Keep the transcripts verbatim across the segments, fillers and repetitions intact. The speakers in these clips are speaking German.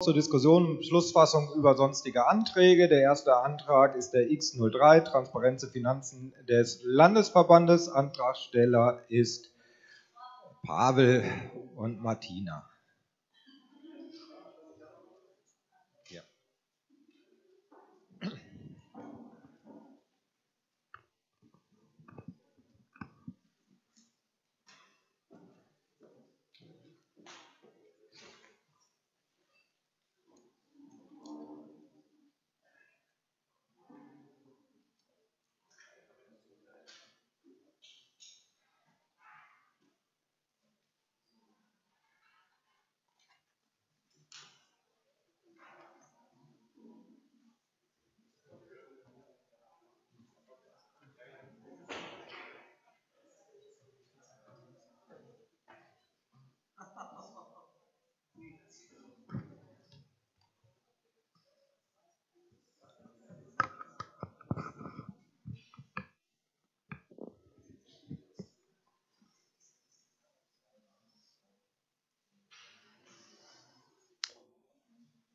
Zur Diskussion, Schlussfassung über sonstige Anträge. Der erste Antrag ist der X null drei, Transparenz der Finanzen des Landesverbandes. Antragsteller ist Pavel und Martina. Ja.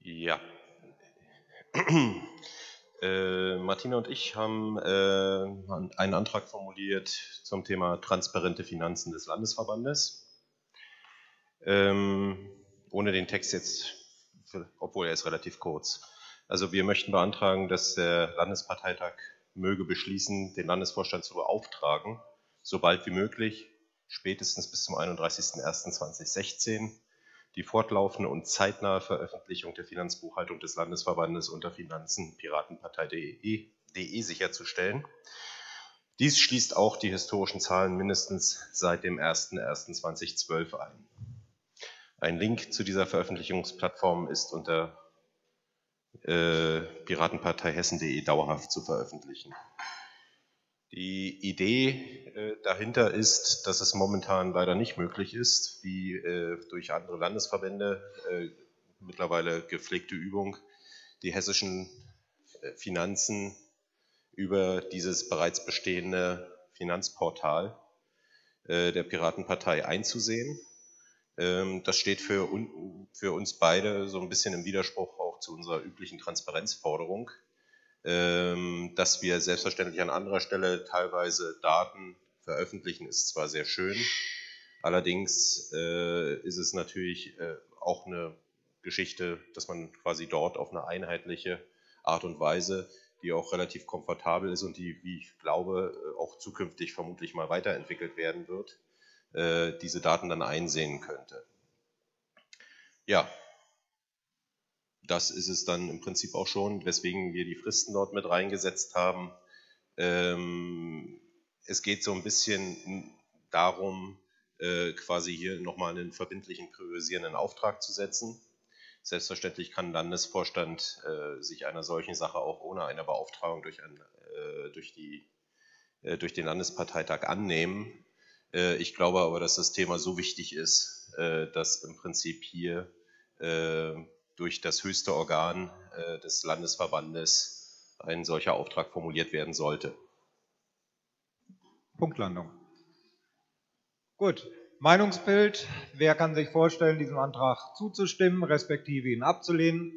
Ja, äh, Martina und ich haben äh, einen Antrag formuliert zum Thema transparente Finanzen des Landesverbandes. Ähm, ohne den Text jetzt, obwohl er ist relativ kurz. Also wir möchten beantragen, dass der Landesparteitag möge beschließen, den Landesvorstand zu beauftragen, sobald wie möglich, spätestens bis zum einunddreißigsten ersten zweitausendsechzehn, die fortlaufende und zeitnahe Veröffentlichung der Finanzbuchhaltung des Landesverbandes unter finanzen Piratenpartei Punkt de sicherzustellen. Dies schließt auch die historischen Zahlen mindestens seit dem ersten ersten zweitausendzwölf ein. Ein Link zu dieser Veröffentlichungsplattform ist unter äh, piratenpartei Punkt hessen Punkt de dauerhaft zu veröffentlichen. Die Idee äh, dahinter ist, dass es momentan leider nicht möglich ist, wie äh, durch andere Landesverbände äh, mittlerweile gepflegte Übung, die hessischen äh, Finanzen über dieses bereits bestehende Finanzportal äh, der Piratenpartei einzusehen. Ähm, das steht für, un für uns beide so ein bisschen im Widerspruch auch zu unserer üblichen Transparenzforderung, dass wir selbstverständlich an anderer Stelle teilweise Daten veröffentlichen, ist zwar sehr schön, allerdings äh, ist es natürlich äh, auch eine Geschichte, dass man quasi dort auf eine einheitliche Art und Weise, die auch relativ komfortabel ist und die, wie ich glaube, auch zukünftig vermutlich mal weiterentwickelt werden wird, äh, diese Daten dann einsehen könnte. Ja. Das ist es dann im Prinzip auch schon, weswegen wir die Fristen dort mit reingesetzt haben. Ähm, es geht so ein bisschen darum, äh, quasi hier nochmal einen verbindlichen, priorisierenden Auftrag zu setzen. Selbstverständlich kann Landesvorstand äh, sich einer solchen Sache auch ohne eine Beauftragung durch, ein, äh, durch, die, äh, durch den Landesparteitag annehmen. Äh, ich glaube aber, dass das Thema so wichtig ist, äh, dass im Prinzip hier äh, durch das höchste Organ äh, des Landesverbandes ein solcher Auftrag formuliert werden sollte. Punktlandung. Gut. Meinungsbild. Wer kann sich vorstellen, diesem Antrag zuzustimmen, respektive ihn abzulehnen?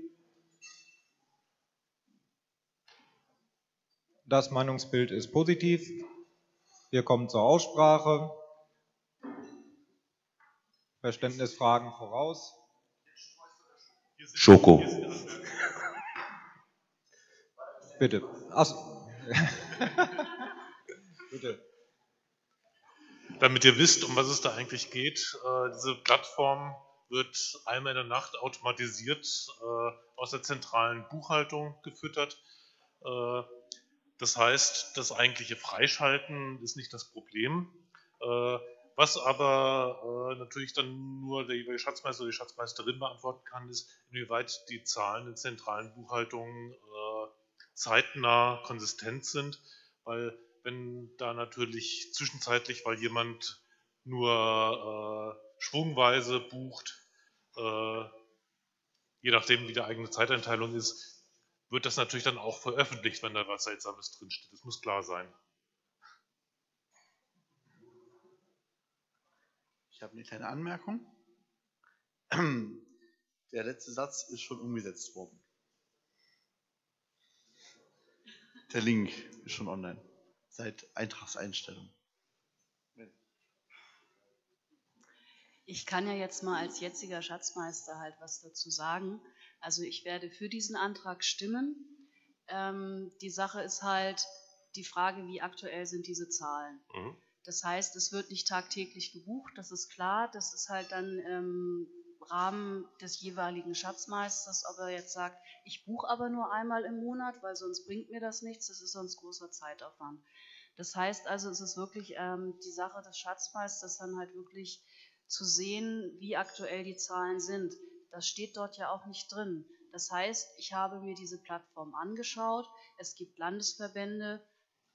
Das Meinungsbild ist positiv. Wir kommen zur Aussprache. Verständnisfragen voraus. Schoko. Bitte. Bitte. Damit ihr wisst, um was es da eigentlich geht, diese Plattform wird einmal in der Nacht automatisiert aus der zentralen Buchhaltung gefüttert. Das heißt, das eigentliche Freischalten ist nicht das Problem. Was aber äh, natürlich dann nur der jeweilige Schatzmeister oder die Schatzmeisterin beantworten kann, ist, inwieweit die Zahlen in zentralen Buchhaltungen äh, zeitnah konsistent sind. Weil wenn da natürlich zwischenzeitlich, weil jemand nur äh, schwungweise bucht, äh, je nachdem wie die eigene Zeiteinteilung ist, wird das natürlich dann auch veröffentlicht, wenn da was Seltsames drinsteht. Das muss klar sein. Ich habe eine kleine Anmerkung. Der letzte Satz ist schon umgesetzt worden. Der Link ist schon online. Seit Eintragseinstellung. Ich kann ja jetzt mal als jetziger Schatzmeister halt was dazu sagen. Also ich werde für diesen Antrag stimmen. Ähm, die Sache ist halt die Frage, wie aktuell sind diese Zahlen. Mhm. Das heißt, es wird nicht tagtäglich gebucht, das ist klar. Das ist halt dann im Rahmen des jeweiligen Schatzmeisters, ob er jetzt sagt, ich buche aber nur einmal im Monat, weil sonst bringt mir das nichts, das ist sonst großer Zeitaufwand. Das heißt also, es ist wirklich ähm, die Sache des Schatzmeisters dann halt wirklich zu sehen, wie aktuell die Zahlen sind. Das steht dort ja auch nicht drin. Das heißt, ich habe mir diese Plattform angeschaut. Es gibt Landesverbände.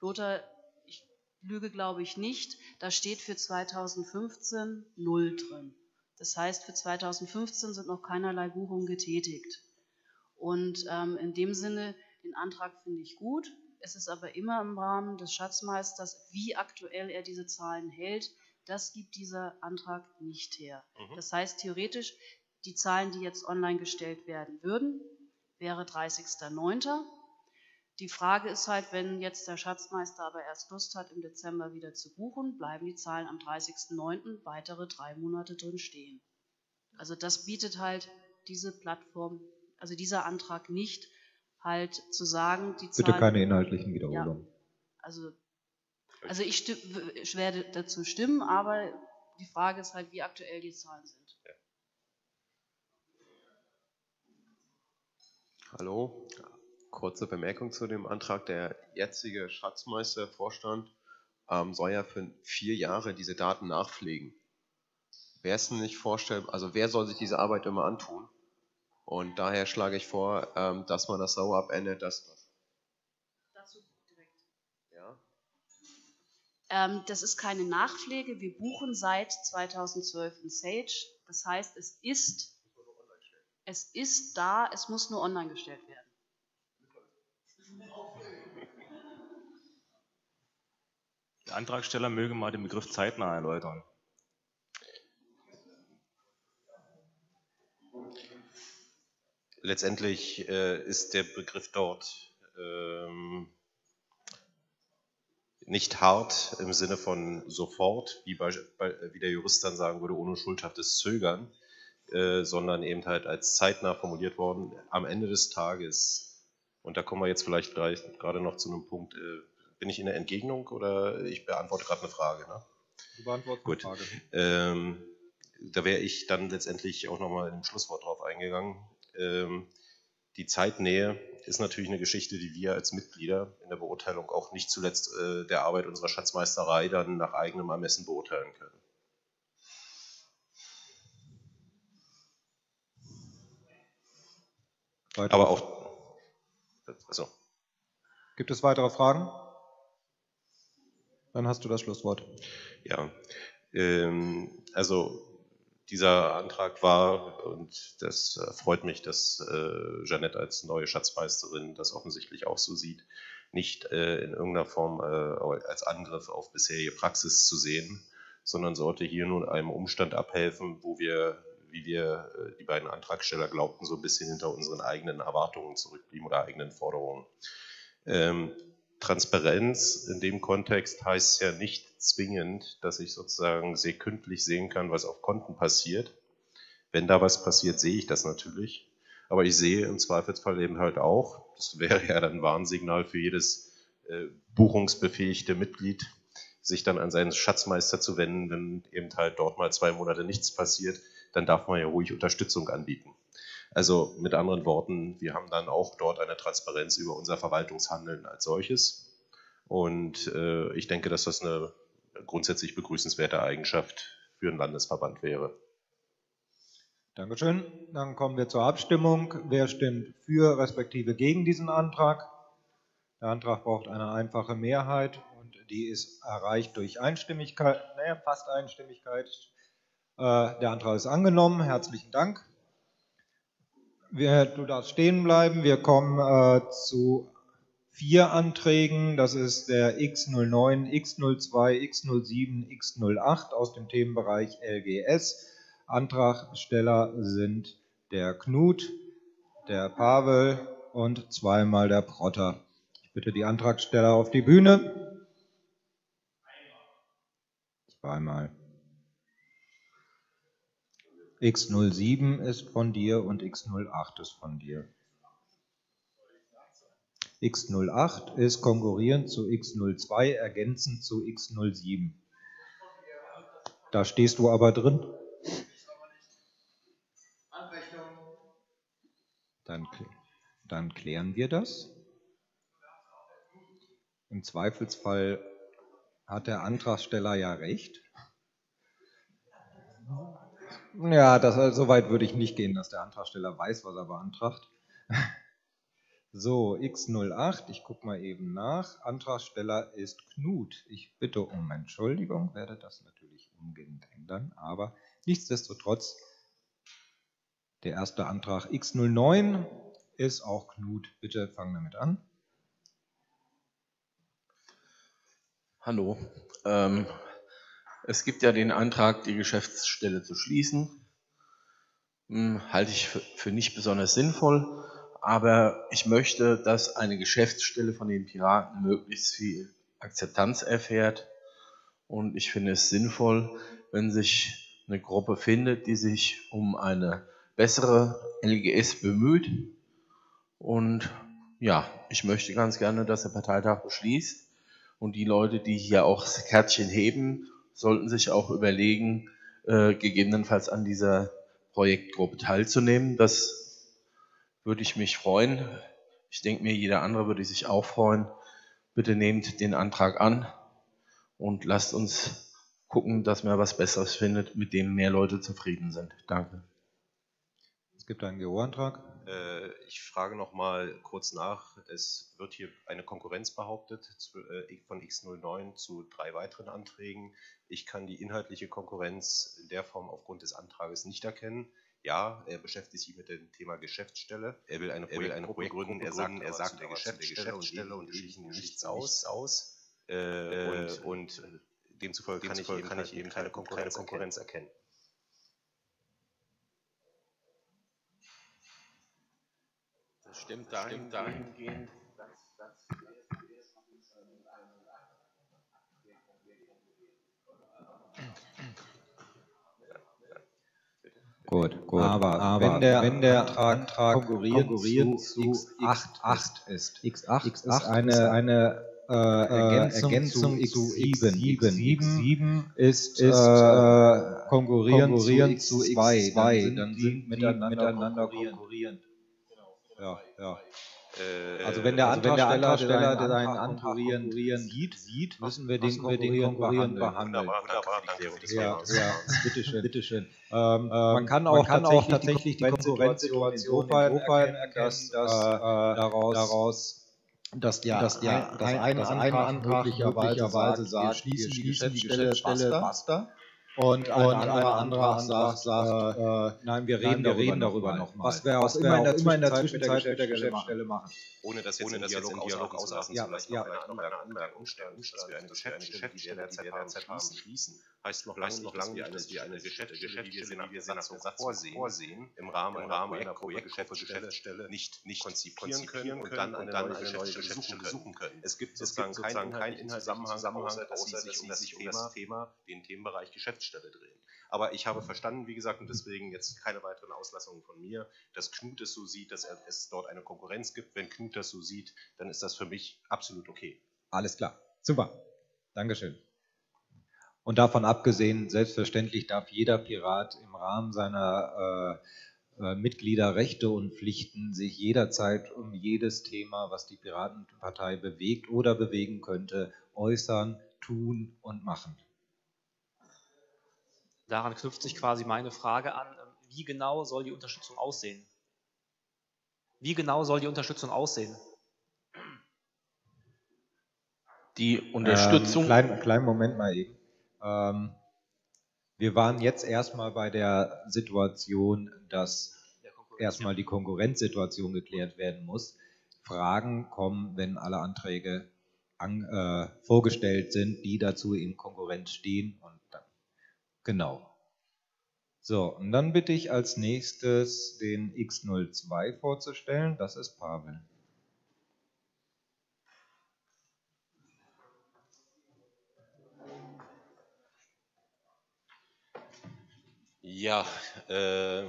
Lothar, ich lüge, glaube ich, nicht. Da steht für zweitausendfünfzehn null drin. Das heißt, für zweitausendfünfzehn sind noch keinerlei Buchungen getätigt. Und ähm, in dem Sinne, den Antrag finde ich gut. Es ist aber immer im Rahmen des Schatzmeisters, wie aktuell er diese Zahlen hält. Das gibt dieser Antrag nicht her. Mhm. Das heißt, theoretisch, die Zahlen, die jetzt online gestellt werden würden, wäre dreißigster neunter Die Frage ist halt, wenn jetzt der Schatzmeister aber erst Lust hat, im Dezember wieder zu buchen, bleiben die Zahlen am dreißigsten neunten weitere drei Monate drin stehen. Also das bietet halt diese Plattform, also dieser Antrag nicht, halt zu sagen, die Zahlen... Bitte keine inhaltlichen Wiederholungen. Ja, also... Also ich, ich werde dazu stimmen, aber die Frage ist halt, wie aktuell die Zahlen sind. Ja. Hallo, kurze Bemerkung zu dem Antrag. Der jetzige Schatzmeistervorstand ähm, soll ja für vier Jahre diese Daten nachpflegen. Wer es nicht vorstellt, also wer soll sich diese Arbeit immer antun? Und daher schlage ich vor, ähm, dass man das so abendet, dass man das ist keine Nachpflege. Wir buchen seit zweitausendzwölf in Sage. Das heißt, es ist, es ist da, es muss nur online gestellt werden. Der Antragsteller möge mal den Begriff zeitnah erläutern. Letztendlich äh, ist der Begriff dort... Ähm, nicht hart im Sinne von sofort, wie, bei, wie der Jurist dann sagen würde, ohne schuldhaftes Zögern, äh, sondern eben halt als zeitnah formuliert worden, am Ende des Tages. Und da kommen wir jetzt vielleicht gleich gerade noch zu einem Punkt, äh, bin ich in der Entgegnung oder ich beantworte gerade eine Frage? Ne? Du beantwortest eine Frage. Ähm, da wäre ich dann letztendlich auch nochmal im Schlusswort drauf eingegangen. Ähm, die Zeitnähe ist natürlich eine Geschichte, die wir als Mitglieder in der Beurteilung auch nicht zuletzt äh, der Arbeit unserer Schatzmeisterei dann nach eigenem Ermessen beurteilen können. Weiter. Aber auch. Also. Gibt es weitere Fragen? Dann hast du das Schlusswort. Ja, ähm, also. Dieser Antrag war, und das freut mich, dass äh, Jeanette als neue Schatzmeisterin das offensichtlich auch so sieht, nicht äh, in irgendeiner Form äh, als Angriff auf bisherige Praxis zu sehen, sondern sollte hier nun einem Umstand abhelfen, wo wir, wie wir äh, die beiden Antragsteller glaubten, so ein bisschen hinter unseren eigenen Erwartungen zurückblieben oder eigenen Forderungen. Ähm, Transparenz in dem Kontext heißt ja nicht zwingend, dass ich sozusagen sekündlich sehen kann, was auf Konten passiert. Wenn da was passiert, sehe ich das natürlich. Aber ich sehe im Zweifelsfall eben halt auch, das wäre ja dann ein Warnsignal für jedes äh, buchungsbefähigte Mitglied, sich dann an seinen Schatzmeister zu wenden, wenn eben halt dort mal zwei Monate nichts passiert, dann darf man ja ruhig Unterstützung anbieten. Also mit anderen Worten, wir haben dann auch dort eine Transparenz über unser Verwaltungshandeln als solches. Und äh, ich denke, dass das eine grundsätzlich begrüßenswerte Eigenschaft für einen Landesverband wäre. Dankeschön. Dann kommen wir zur Abstimmung. Wer stimmt für respektive gegen diesen Antrag? Der Antrag braucht eine einfache Mehrheit und die ist erreicht durch Einstimmigkeit, naja, fast Einstimmigkeit. Äh, der Antrag ist angenommen. Herzlichen Dank. Wir, du darfst stehen bleiben. Wir kommen äh, zu vier Anträgen. Das ist der X null neun, X null zwei, X null sieben, X null acht aus dem Themenbereich L G S. Antragsteller sind der Knut, der Pavel und zweimal der Protter. Ich bitte die Antragsteller auf die Bühne. Zweimal. X null sieben ist von dir und X null acht ist von dir. X null acht ist konkurrierend zu X null zwei, ergänzend zu X null sieben. Da stehst du aber drin. Dann, dann klären wir das. Im Zweifelsfall hat der Antragsteller ja recht. Ja, das, so weit würde ich nicht gehen, dass der Antragsteller weiß, was er beantragt. So, X null acht, ich gucke mal eben nach. Antragsteller ist Knut. Ich bitte um Entschuldigung, werde das natürlich umgehend ändern, aber nichtsdestotrotz, der erste Antrag X null neun ist auch Knut. Bitte fangen damit an. Hallo. Ähm, es gibt ja den Antrag, die Geschäftsstelle zu schließen. Hm, halte ich für, für nicht besonders sinnvoll. Aber ich möchte, dass eine Geschäftsstelle von den Piraten möglichst viel Akzeptanz erfährt. Und ich finde es sinnvoll, wenn sich eine Gruppe findet, die sich um eine bessere L G S bemüht. Und ja, ich möchte ganz gerne, dass der Parteitag beschließt. Und die Leute, die hier auch das Kärtchen heben, sollten sich auch überlegen, äh, gegebenenfalls an dieser Projektgruppe teilzunehmen. Das würde ich mich freuen. Ich denke mir, jeder andere würde sich auch freuen. Bitte nehmt den Antrag an und lasst uns gucken, dass man was Besseres findet, mit dem mehr Leute zufrieden sind. Danke. Es gibt einen G O-Antrag. Äh, ich frage noch mal kurz nach. Es wird hier eine Konkurrenz behauptet zu, äh, von X null neun zu drei weiteren Anträgen. Ich kann die inhaltliche Konkurrenz in der Form aufgrund des Antrages nicht erkennen. Ja, er beschäftigt sich mit dem Thema Geschäftsstelle. Er will eine Projektgruppe gründen. Er sagt, er sagt der Geschäftsstelle und schließt nichts aus. aus. Äh, und, und, und demzufolge kann ich eben, kann ich eben keine, Konkurrenz keine Konkurrenz erkennen. Das stimmt dahin, dahingehend. Gut, gut. Aber, aber wenn der, wenn der Antrag, Antrag konkurriert, konkurriert zu, zu X acht ist, X acht ist eine, eine äh, Ergänzung, Ergänzung zu X sieben ist, ist äh, konkurrierend zu X zwei, dann, dann sind die miteinander, miteinander konkurrierend. konkurrierend. Ja, ja. Äh, also wenn der also Antragsteller seinen Antrag sieht, sieht, müssen wir den konkurrierend behandeln. behandeln. Wunderbar, wunderbar, danke für die Frage. Ja, ja, bitteschön, bitteschön. Ähm, man kann auch, man kann auch tatsächlich die Konkurrenzsituation insofern erkennen, erkennen, dass äh, daraus, daraus dass ja, dass ja, das eine Antrag möglicherweise sagt, wir schließen die Geschäftsstelle, basta. Und ein und anderer Antrag sagt, sagt äh, nein, wir reden, nein, wir reden darüber nochmal. Was wir auch immer in der Zwischenzeit, Zwischenzeit mit der Geschäftsstelle machen. Ohne dass jetzt ohne, dass Dialog, jetzt Dialog auslassen zu lassen, ja, vielleicht ja, nochmal eine Anmerkung stellen, dass wir eine Geschäftsstelle, die wir derzeit haben, schließen. Heißt noch lange nicht, lang, dass wir eine Geschäftsstelle, die wir Satzung vorsehen, im Rahmen einer Projektgeschäftsstelle nicht konzipieren können und dann eine neue Geschäftsstelle suchen können. Es gibt sozusagen keinen Inhaltszusammenhang, außer dass sie sich um das Thema, den Themenbereich Geschäftsstelle Stelle drehen. Aber ich habe verstanden, wie gesagt, und deswegen jetzt keine weiteren Auslassungen von mir, dass Knut es so sieht, dass es dort eine Konkurrenz gibt. Wenn Knut das so sieht, dann ist das für mich absolut okay. Alles klar. Super. Dankeschön. Und davon abgesehen, selbstverständlich darf jeder Pirat im Rahmen seiner äh, äh, Mitgliederrechte und Pflichten sich jederzeit um jedes Thema, was die Piratenpartei bewegt oder bewegen könnte, äußern, tun und machen. Daran knüpft sich quasi meine Frage an, wie genau soll die Unterstützung aussehen? Wie genau soll die Unterstützung aussehen? Die Unterstützung... Ähm, kleinen, kleinen Moment mal eben. Ähm, wir waren jetzt erstmal bei der Situation, dass erstmal die Konkurrenzsituation geklärt werden muss. Fragen kommen, wenn alle Anträge an, äh, vorgestellt sind, die dazu in Konkurrenz stehen und dann. Genau. So, und dann bitte ich als nächstes den X null zwei vorzustellen. Das ist Pavel. Ja, äh,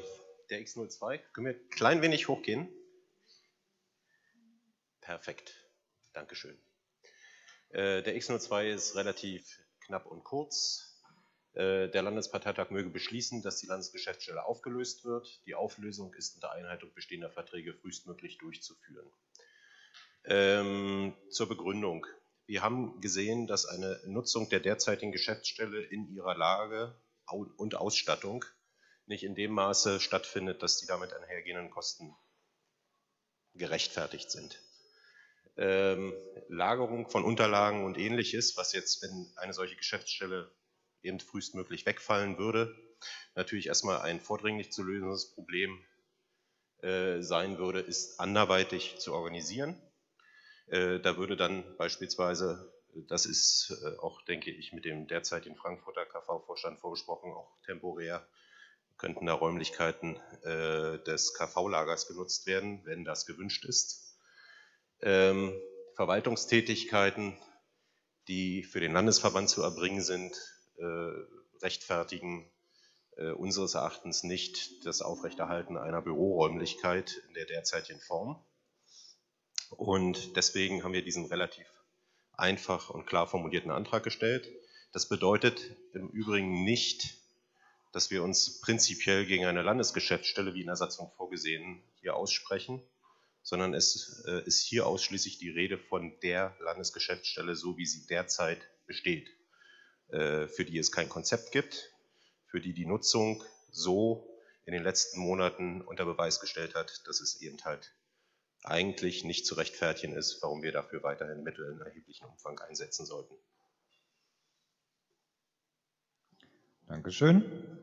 der X null zwei. Können wir ein klein wenig hochgehen? Perfekt. Dankeschön. Äh, der X null zwei ist relativ knapp und kurz. Der Landesparteitag möge beschließen, dass die Landesgeschäftsstelle aufgelöst wird. Die Auflösung ist unter Einhaltung bestehender Verträge frühestmöglich durchzuführen. Ähm, zur Begründung. Wir haben gesehen, dass eine Nutzung der derzeitigen Geschäftsstelle in ihrer Lage und Ausstattung nicht in dem Maße stattfindet, dass die damit einhergehenden Kosten gerechtfertigt sind. Ähm, Lagerung von Unterlagen und Ähnliches, was jetzt, wenn eine solche Geschäftsstelle eben frühestmöglich wegfallen würde, natürlich erstmal ein vordringlich zu lösendes Problem äh, sein würde, ist anderweitig zu organisieren. Äh, da würde dann beispielsweise, das ist äh, auch, denke ich, mit dem derzeitigen Frankfurter K V-Vorstand vorbesprochen, auch temporär könnten da Räumlichkeiten äh, des K V-Lagers genutzt werden, wenn das gewünscht ist. Ähm, Verwaltungstätigkeiten, die für den Landesverband zu erbringen sind, rechtfertigen äh, unseres Erachtens nicht das Aufrechterhalten einer Büroräumlichkeit in der derzeitigen Form. Und deswegen haben wir diesen relativ einfach und klar formulierten Antrag gestellt. Das bedeutet im Übrigen nicht, dass wir uns prinzipiell gegen eine Landesgeschäftsstelle, wie in der Satzung vorgesehen, hier aussprechen, sondern es äh, ist hier ausschließlich die Rede von der Landesgeschäftsstelle, so wie sie derzeit besteht, für die es kein Konzept gibt, für die die Nutzung so in den letzten Monaten unter Beweis gestellt hat, dass es eben halt eigentlich nicht zu rechtfertigen ist, warum wir dafür weiterhin Mittel in erheblichem Umfang einsetzen sollten. Dankeschön.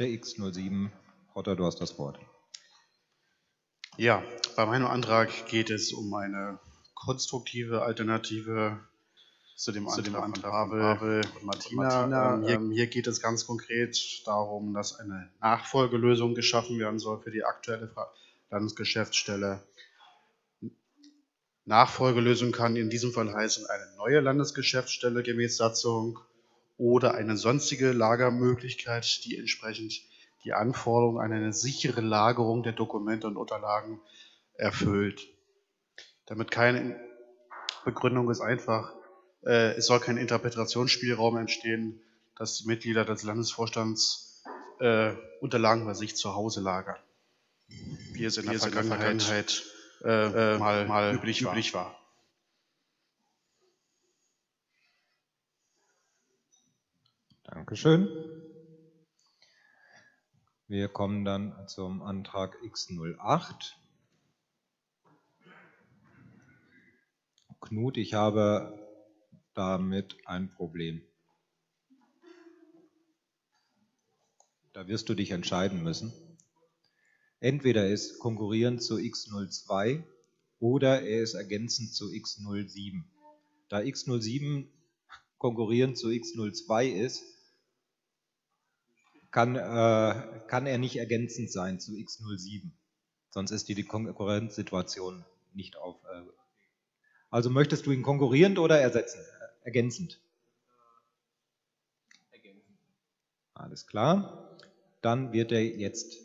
Der X null sieben, Rotter, du hast das Wort. Ja, bei meinem Antrag geht es um eine konstruktive Alternative zu dem zu Antrag, Antrag von Pavel und Martina. Und Martina. Ähm, hier, ähm, hier geht es ganz konkret darum, dass eine Nachfolgelösung geschaffen werden soll für die aktuelle Landesgeschäftsstelle. Nachfolgelösung kann in diesem Fall heißen, eine neue Landesgeschäftsstelle gemäß Satzung oder eine sonstige Lagermöglichkeit, die entsprechend die Anforderung an eine sichere Lagerung der Dokumente und Unterlagen erfüllt. Damit keine Begründung ist einfach, äh, es soll kein Interpretationsspielraum entstehen, dass die Mitglieder des Landesvorstands äh, Unterlagen bei sich zu Hause lagern, wie es in der, wie es in der Vergangenheit, Vergangenheit äh, äh, mal, mal üblich, üblich war. war. Dankeschön. Wir kommen dann zum Antrag X null acht. Knut, ich habe damit ein Problem. Da wirst du dich entscheiden müssen. Entweder ist konkurrierend zu X null zwei oder er ist ergänzend zu X null sieben. Da X null sieben konkurrierend zu X null zwei ist, Kann, äh, kann er nicht ergänzend sein zu X null sieben. Sonst ist die, die Konkurrenzsituation nicht auf. Äh also möchtest du ihn konkurrierend oder ersetzen? Äh, ergänzend? Ergänzend. Alles klar. Dann wird er jetzt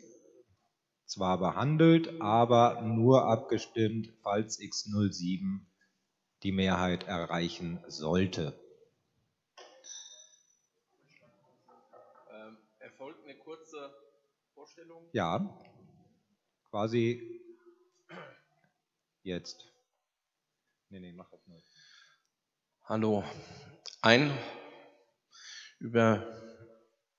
zwar behandelt, aber nur abgestimmt, falls X null sieben die Mehrheit erreichen sollte. Kurze Vorstellung? Ja, quasi jetzt. Nee, nee, mach das nicht. Hallo. Ein über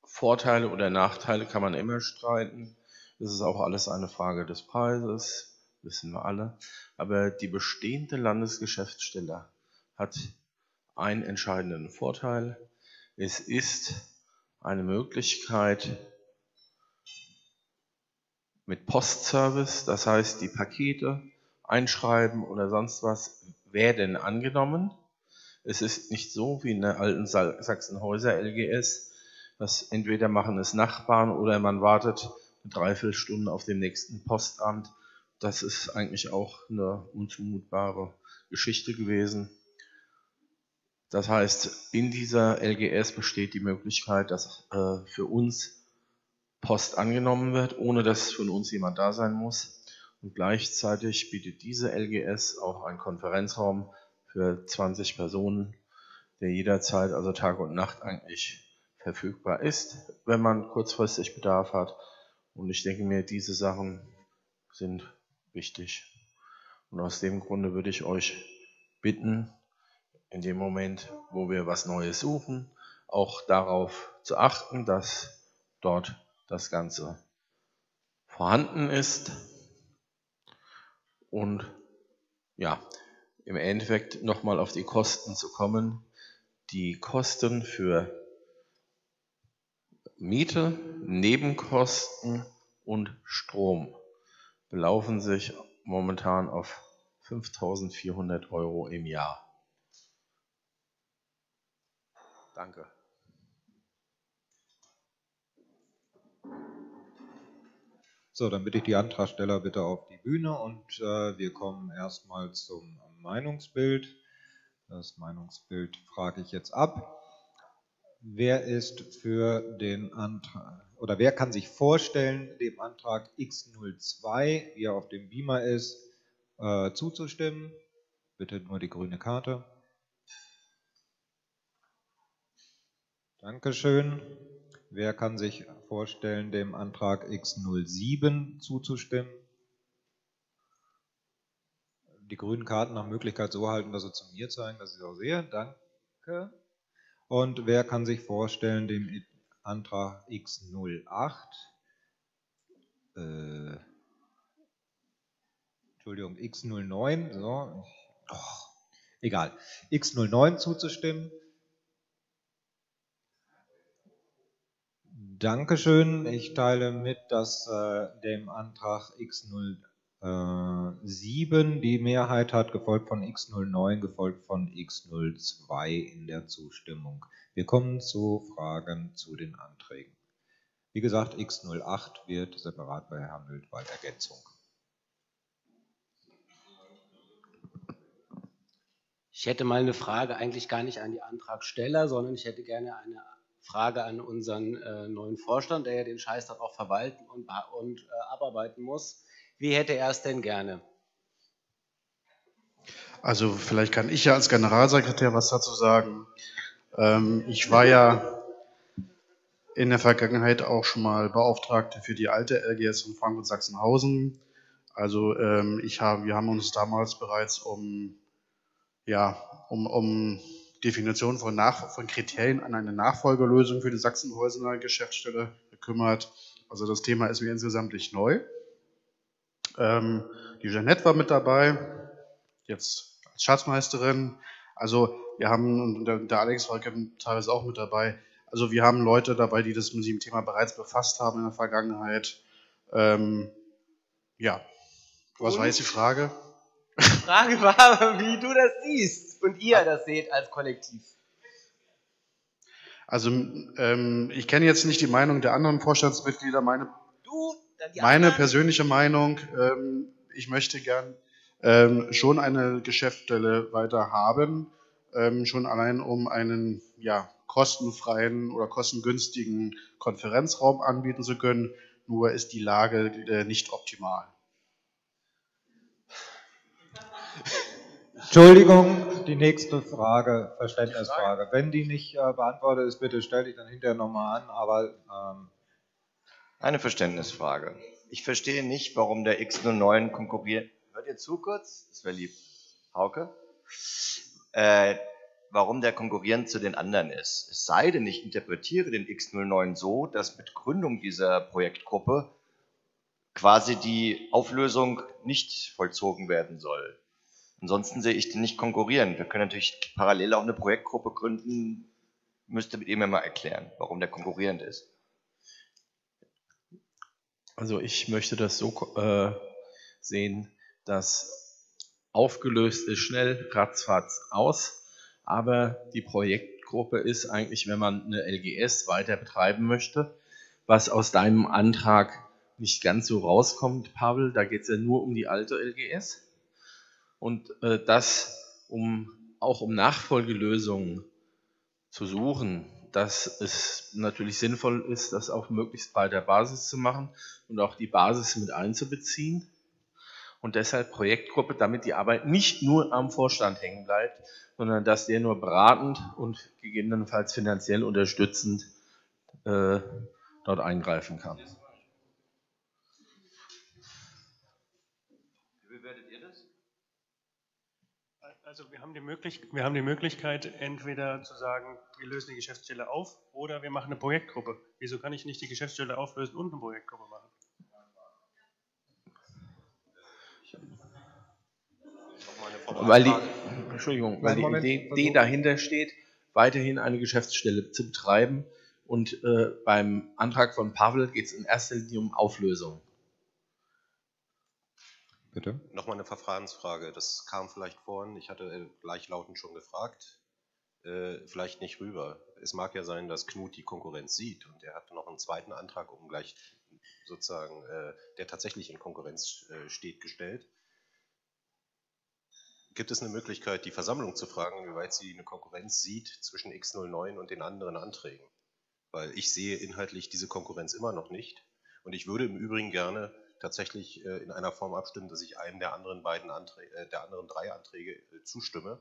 Vorteile oder Nachteile kann man immer streiten. Das ist auch alles eine Frage des Preises, wissen wir alle. Aber die bestehende Landesgeschäftsstelle hat einen entscheidenden Vorteil. Es ist eine Möglichkeit mit Postservice, das heißt die Pakete einschreiben oder sonst was werden angenommen. Es ist nicht so wie in der alten Sachsenhäuser L G S, dass entweder machen es Nachbarn oder man wartet eine Dreiviertelstunde auf dem nächsten Postamt. Das ist eigentlich auch eine unzumutbare Geschichte gewesen. Das heißt, in dieser L G S besteht die Möglichkeit, dass äh, für uns Post angenommen wird, ohne dass von uns jemand da sein muss. Und gleichzeitig bietet diese L G S auch einen Konferenzraum für zwanzig Personen, der jederzeit, also Tag und Nacht eigentlich verfügbar ist, wenn man kurzfristig Bedarf hat. Und ich denke mir, diese Sachen sind wichtig. Und aus dem Grunde würde ich euch bitten, in dem Moment, wo wir was Neues suchen, auch darauf zu achten, dass dort das Ganze vorhanden ist. Und ja, im Endeffekt nochmal auf die Kosten zu kommen. Die Kosten für Miete, Nebenkosten und Strom belaufen sich momentan auf fünftausendvierhundert Euro im Jahr. Danke. So, dann bitte ich die Antragsteller bitte auf die Bühne und äh, wir kommen erstmal zum Meinungsbild. Das Meinungsbild frage ich jetzt ab. Wer ist für den Antrag oder wer kann sich vorstellen, dem Antrag X null zwei, wie er auf dem Beamer ist, äh, zuzustimmen? Bitte nur die grüne Karte. Dankeschön. Wer kann sich vorstellen, dem Antrag X null sieben zuzustimmen? Die grünen Karten nach Möglichkeit so halten, dass sie zu mir zeigen, dass ich es auch sehe. Danke. Und wer kann sich vorstellen, dem Antrag X null acht? Äh, Entschuldigung, X null neun. So. Oh, egal. X null neun zuzustimmen. Dankeschön. Ich teile mit, dass äh, dem Antrag X null sieben die Mehrheit hat, gefolgt von X null neun, gefolgt von X null zwei in der Zustimmung. Wir kommen zu Fragen zu den Anträgen. Wie gesagt, X null acht wird separat behandelt, weil Ergänzung. Ich hätte mal eine Frage eigentlich gar nicht an die Antragsteller, sondern ich hätte gerne eine Frage an unseren äh, neuen Vorstand, der ja den Scheiß dann auch verwalten und, und äh, abarbeiten muss. Wie hätte er es denn gerne? Also vielleicht kann ich ja als Generalsekretär was dazu sagen. Ähm, ich war ja in der Vergangenheit auch schon mal Beauftragter für die alte L G S von Franken und Sachsenhausen. Also ähm, ich hab, wir haben uns damals bereits um, ja, um, um Definition von, Nach von Kriterien an eine Nachfolgelösung für die Sachsenhäusener Geschäftsstelle gekümmert. Also das Thema ist mir insgesamt nicht neu. Ähm, die Jeanette war mit dabei, jetzt als Schatzmeisterin. Also wir haben, und der, der Alex war teilweise auch mit dabei. Also wir haben Leute dabei, die das mit dem Thema bereits befasst haben in der Vergangenheit. Ähm, ja, was und war jetzt die Frage? Die Frage war, wie du das siehst. Und ihr das seht als Kollektiv? Also ähm, ich kenne jetzt nicht die Meinung der anderen Vorstandsmitglieder. Meine, du, meine persönliche Meinung, ähm, ich möchte gern ähm, schon eine Geschäftsstelle weiter haben, ähm, schon allein um einen ja, kostenfreien oder kostengünstigen Konferenzraum anbieten zu können. Nur ist die Lage äh, nicht optimal. Entschuldigung, die nächste Frage, Verständnisfrage. Wenn die nicht äh, beantwortet ist, bitte stell dich dann hinterher nochmal an. Aber ähm eine Verständnisfrage. Ich verstehe nicht, warum der X null neun konkurriert. Hört ihr zu kurz? Das wäre lieb. Hauke? Äh, warum der konkurrierend zu den anderen ist. Es sei denn, ich interpretiere den X null neun so, dass mit Gründung dieser Projektgruppe quasi die Auflösung nicht vollzogen werden soll. Ansonsten sehe ich den nicht konkurrieren. Wir können natürlich parallel auch eine Projektgruppe gründen. Müsste mit ihm mal erklären, warum der konkurrierend ist. Also ich möchte das so äh, sehen, dass aufgelöst ist schnell, ratzfatz aus. Aber die Projektgruppe ist eigentlich, wenn man eine L G S weiter betreiben möchte, was aus deinem Antrag nicht ganz so rauskommt, Pavel, da geht es ja nur um die alte L G S. Und äh, das, um auch um Nachfolgelösungen zu suchen, dass es natürlich sinnvoll ist, das auf möglichst breiter Basis zu machen und auch die Basis mit einzubeziehen. Und deshalb Projektgruppe, damit die Arbeit nicht nur am Vorstand hängen bleibt, sondern dass der nur beratend und gegebenenfalls finanziell unterstützend äh, dort eingreifen kann. Wie bewertet ihr das? Also wir haben die Möglichkeit, wir haben die Möglichkeit, entweder zu sagen, wir lösen die Geschäftsstelle auf oder wir machen eine Projektgruppe. Wieso kann ich nicht die Geschäftsstelle auflösen und eine Projektgruppe machen? Weil die, Entschuldigung, weil die Idee, die dahinter steht, weiterhin eine Geschäftsstelle zu betreiben. Und äh, beim Antrag von Pavel geht es in erster Linie um Auflösung. Bitte? Nochmal eine Verfahrensfrage. Das kam vielleicht vorhin. Ich hatte gleichlautend schon gefragt. Äh, vielleicht nicht rüber. Es mag ja sein, dass Knut die Konkurrenz sieht. Und er hat noch einen zweiten Antrag, um gleich sozusagen, äh, der tatsächlich in Konkurrenz äh, steht, gestellt. Gibt es eine Möglichkeit, die Versammlung zu fragen, inwieweit sie eine Konkurrenz sieht zwischen X neun und den anderen Anträgen? Weil ich sehe inhaltlich diese Konkurrenz immer noch nicht. Und ich würde im Übrigen gerne tatsächlich in einer Form abstimmen, dass ich einem der anderen beiden Anträge, der anderen drei Anträge zustimme.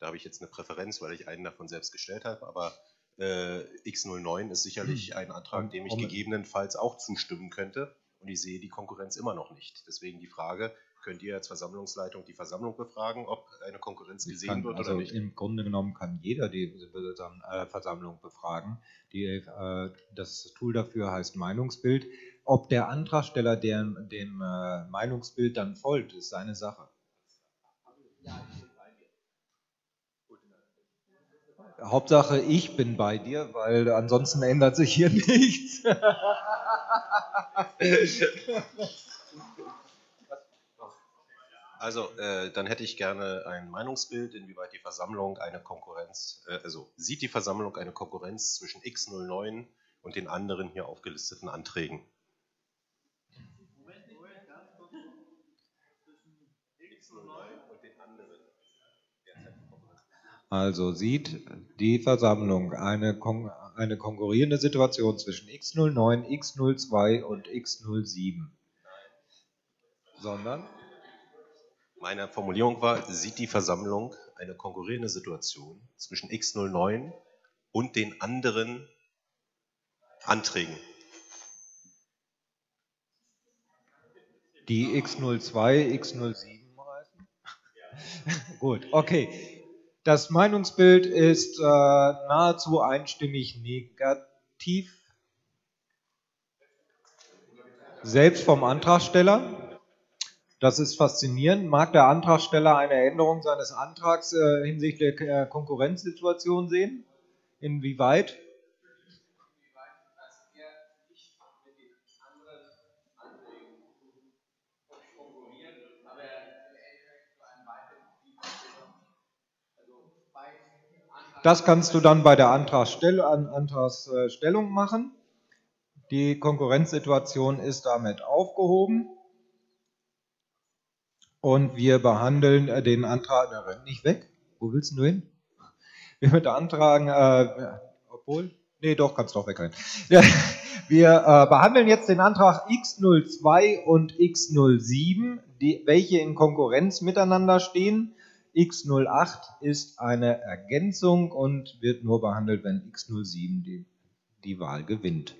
Da habe ich jetzt eine Präferenz, weil ich einen davon selbst gestellt habe. Aber äh, X neun ist sicherlich hm. ein Antrag, dem ich gegebenenfalls auch zustimmen könnte. Und ich sehe die Konkurrenz immer noch nicht. Deswegen die Frage, könnt ihr als Versammlungsleitung die Versammlung befragen, ob eine Konkurrenz gesehen kann, wird oder also nicht? Im Grunde genommen kann jeder die Versammlung befragen. Die, das Tool dafür heißt Meinungsbild. Ob der Antragsteller dem, dem Meinungsbild dann folgt, ist seine Sache. Hauptsache, ich bin bei dir, weil ansonsten ändert sich hier nichts. Also, äh, dann hätte ich gerne ein Meinungsbild, inwieweit die Versammlung eine Konkurrenz, äh, also sieht die Versammlung eine Konkurrenz zwischen X neun und den anderen hier aufgelisteten Anträgen? Moment, Moment, ganz kurz. Zwischen X neun und den anderen. Also sieht die Versammlung eine, Kon eine konkurrierende Situation zwischen X neun, X null zwei und X null sieben? Nein. Sondern? Meine Formulierung war, sieht die Versammlung eine konkurrierende Situation zwischen X neun und den anderen Anträgen? Die X null zwei, X null sieben heißen? Ja. Gut, okay. Das Meinungsbild ist äh, nahezu einstimmig negativ, selbst vom Antragsteller. Das ist faszinierend. Mag der Antragsteller eine Änderung seines Antrags äh, hinsichtlich der äh, Konkurrenzsituation sehen? Inwieweit? Das kannst du dann bei der Antragsstellung machen. Die Konkurrenzsituation ist damit aufgehoben. Und wir behandeln den Antrag, der rennt nicht weg. Wo willst du hin? Wir mit Antragen, äh, obwohl, nee, doch, kannst du auch wegrennen. Ja, wir äh, behandeln jetzt den Antrag X null zwei und X null sieben, die, welche in Konkurrenz miteinander stehen. X null acht ist eine Ergänzung und wird nur behandelt, wenn X null sieben die, die Wahl gewinnt.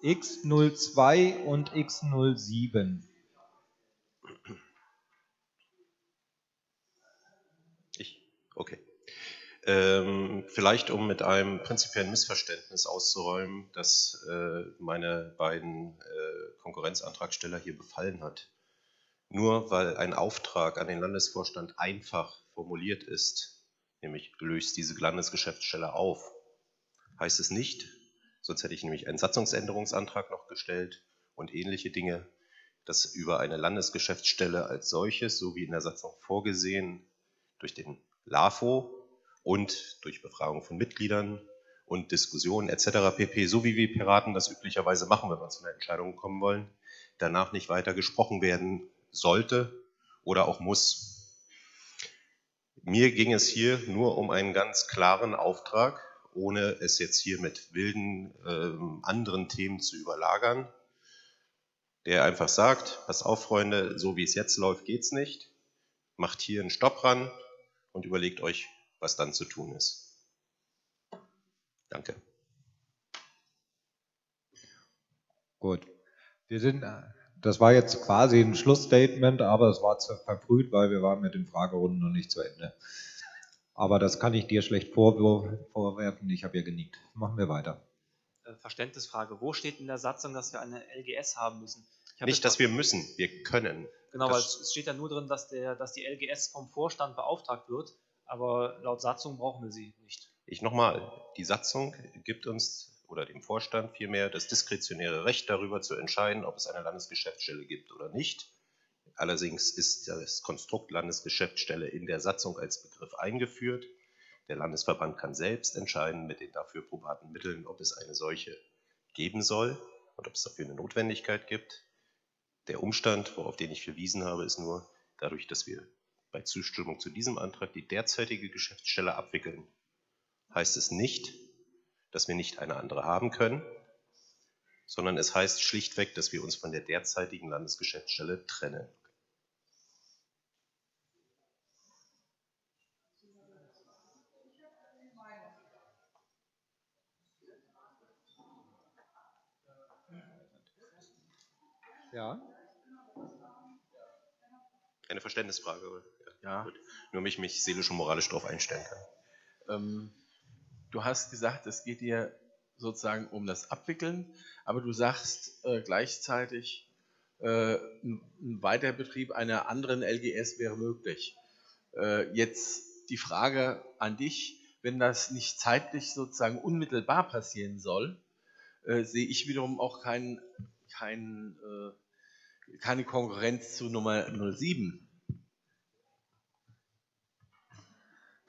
X null zwei und X null sieben. Ich? Okay. Ähm, vielleicht, um mit einem prinzipiellen Missverständnis auszuräumen, dass äh, meine beiden äh, Konkurrenzantragsteller hier befallen hat. Nur weil ein Auftrag an den Landesvorstand einfach formuliert ist, nämlich löst diese Landesgeschäftsstelle auf, heißt es nicht, sonst hätte ich nämlich einen Satzungsänderungsantrag noch gestellt und ähnliche Dinge, das über eine Landesgeschäftsstelle als solches, so wie in der Satzung vorgesehen, durch den LAFO und durch Befragung von Mitgliedern und Diskussionen et cetera pp., so wie wir Piraten das üblicherweise machen, wenn wir zu einer Entscheidung kommen wollen, danach nicht weiter gesprochen werden sollte oder auch muss. Mir ging es hier nur um einen ganz klaren Auftrag, ohne es jetzt hier mit wilden äh, anderen Themen zu überlagern, der einfach sagt, pass auf Freunde, so wie es jetzt läuft, geht's nicht. Macht hier einen Stopp ran und überlegt euch, was dann zu tun ist. Danke. Gut. Wir sind, das war jetzt quasi ein Schlussstatement, aber es war zu verfrüht, weil wir waren mit den Fragerunden noch nicht zu Ende. Aber das kann ich dir schlecht vorwerfen, ich habe ja genickt. Machen wir weiter. Verständnisfrage. Wo steht in der Satzung, dass wir eine L G S haben müssen? Nicht, dass wir müssen, wir können. Genau, weil es steht ja nur drin, dass, der, dass die L G S vom Vorstand beauftragt wird, aber laut Satzung brauchen wir sie nicht. Ich nochmal, die Satzung gibt uns oder dem Vorstand vielmehr das diskretionäre Recht darüber zu entscheiden, ob es eine Landesgeschäftsstelle gibt oder nicht. Allerdings ist das Konstrukt Landesgeschäftsstelle in der Satzung als Begriff eingeführt. Der Landesverband kann selbst entscheiden mit den dafür probaten Mitteln, ob es eine solche geben soll und ob es dafür eine Notwendigkeit gibt. Der Umstand, worauf den ich verwiesen habe, ist nur, dadurch, dass wir bei Zustimmung zu diesem Antrag die derzeitige Geschäftsstelle abwickeln, heißt es nicht, dass wir nicht eine andere haben können, sondern es heißt schlichtweg, dass wir uns von der derzeitigen Landesgeschäftsstelle trennen. Ja. Eine Verständnisfrage. Ja. Gut. Nur mich mich seelisch und moralisch darauf einstellen kann. Ähm, du hast gesagt, es geht dir sozusagen um das Abwickeln, aber du sagst äh, gleichzeitig, äh, ein Weiterbetrieb einer anderen L G S wäre möglich. Äh, jetzt die Frage an dich, wenn das nicht zeitlich sozusagen unmittelbar passieren soll, äh, sehe ich wiederum auch keinen Kein, äh, keine Konkurrenz zu Nummer null sieben.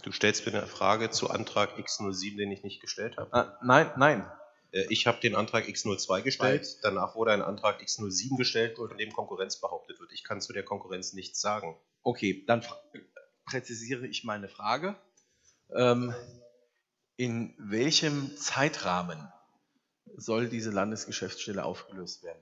Du stellst mir eine Frage zu Antrag X null sieben, den ich nicht gestellt habe. Ah, nein, nein. Ich habe den Antrag X null zwei gestellt, nein. Danach wurde ein Antrag X null sieben gestellt, von dem Konkurrenz behauptet wird. Ich kann zu der Konkurrenz nichts sagen. Okay, dann präzisiere ich meine Frage. Ähm, in welchem Zeitrahmen soll diese Landesgeschäftsstelle aufgelöst werden?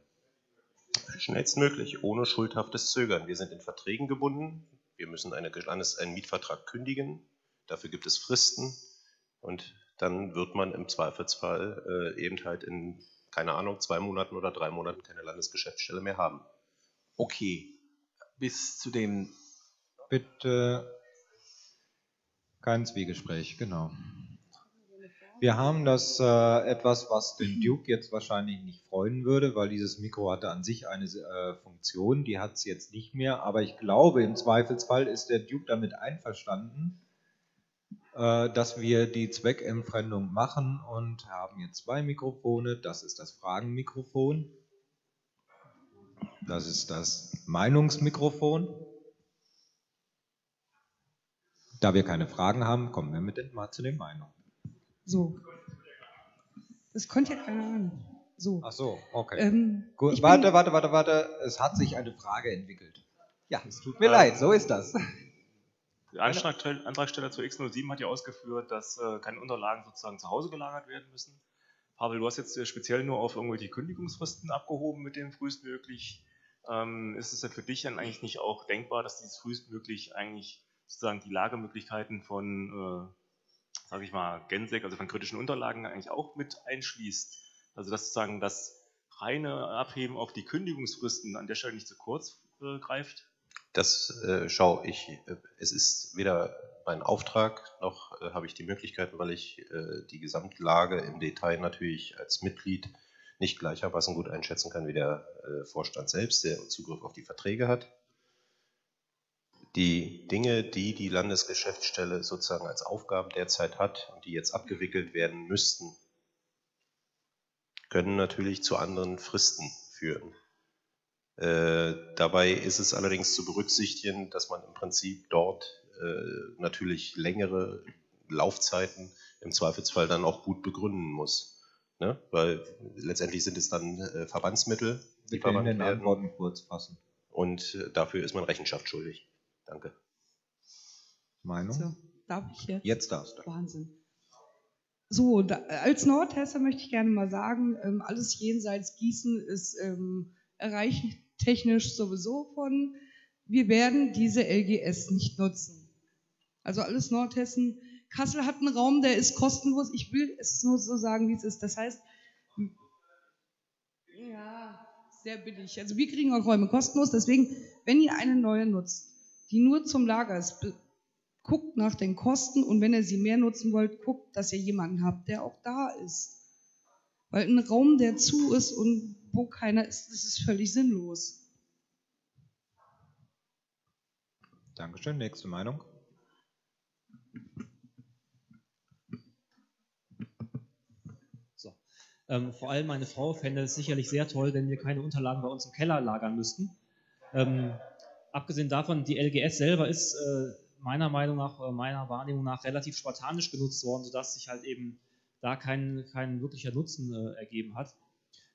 Schnellstmöglich, ohne schuldhaftes Zögern. Wir sind in Verträgen gebunden, wir müssen eine, einen Mietvertrag kündigen, dafür gibt es Fristen und dann wird man im Zweifelsfall äh, eben halt in, keine Ahnung, zwei Monaten oder drei Monaten keine Landesgeschäftsstelle mehr haben. Okay, bis zu dem... Bitte kein Zwiegespräch, genau. Wir haben das äh, etwas, was den Duke jetzt wahrscheinlich nicht freuen würde, weil dieses Mikro hatte an sich eine äh, Funktion, die hat es jetzt nicht mehr, aber ich glaube, im Zweifelsfall ist der Duke damit einverstanden, äh, dass wir die Zweckentfremdung machen und haben jetzt zwei Mikrofone, das ist das Fragenmikrofon, das ist das Meinungsmikrofon. Da wir keine Fragen haben, kommen wir mit den, mal zu den Meinungen. So. Das konnte ja keiner ahnen. So. Ach so, okay. Ähm, Gut, warte, warte, warte, warte. Es hat sich eine Frage entwickelt. Ja, es tut mir äh, leid, so ist das. Der Antragsteller zu X null sieben hat ja ausgeführt, dass äh, keine Unterlagen sozusagen zu Hause gelagert werden müssen. Pavel, du hast jetzt speziell nur auf irgendwelche Kündigungsfristen abgehoben mit dem frühestmöglich. Ähm, ist es denn für dich dann eigentlich nicht auch denkbar, dass dieses frühestmöglich eigentlich sozusagen die Lagermöglichkeiten von... Äh, sage ich mal, Gensec, also von kritischen Unterlagen eigentlich auch mit einschließt. Also dass sozusagen das reine Abheben auf die Kündigungsfristen an der Stelle nicht zu kurz äh, greift? Das äh, schaue ich, äh, es ist weder mein Auftrag, noch äh, habe ich die Möglichkeit, weil ich äh, die Gesamtlage im Detail natürlich als Mitglied nicht gleichermaßen gut einschätzen kann wie der äh, Vorstand selbst, der Zugriff auf die Verträge hat. Die Dinge, die die Landesgeschäftsstelle sozusagen als Aufgaben derzeit hat und die jetzt abgewickelt werden müssten, können natürlich zu anderen Fristen führen. Äh, dabei ist es allerdings zu berücksichtigen, dass man im Prinzip dort äh, natürlich längere Laufzeiten im Zweifelsfall dann auch gut begründen muss. Ne? Weil letztendlich sind es dann äh, Verbandsmittel, die verwandt werden. Kurz fassen. Und äh, dafür ist man Rechenschaft schuldig. Danke. Meinung? So, darf ich jetzt? Jetzt darfst du. Wahnsinn. So, da, als Nordhesser möchte ich gerne mal sagen, ähm, alles jenseits Gießen ist ähm, erreichtechnisch sowieso von. Wir werden diese L G S nicht nutzen. Also alles Nordhessen. Kassel hat einen Raum, der ist kostenlos. Ich will es nur so sagen, wie es ist. Das heißt, ja, sehr billig. Also wir kriegen auch Räume kostenlos. Deswegen, wenn ihr eine neue nutzt, die nur zum Lager ist, guckt nach den Kosten, und wenn ihr sie mehr nutzen wollt, guckt, dass ihr jemanden habt, der auch da ist. Weil ein Raum, der zu ist und wo keiner ist, das ist völlig sinnlos. Dankeschön. Nächste Meinung. So. Ähm, vor allem meine Frau fände es sicherlich sehr toll, wenn wir keine Unterlagen bei uns im Keller lagern müssten. Ähm, abgesehen davon, die L G S selber ist äh, meiner Meinung nach, meiner Wahrnehmung nach relativ spartanisch genutzt worden, sodass sich halt eben da kein, kein wirklicher Nutzen äh, ergeben hat.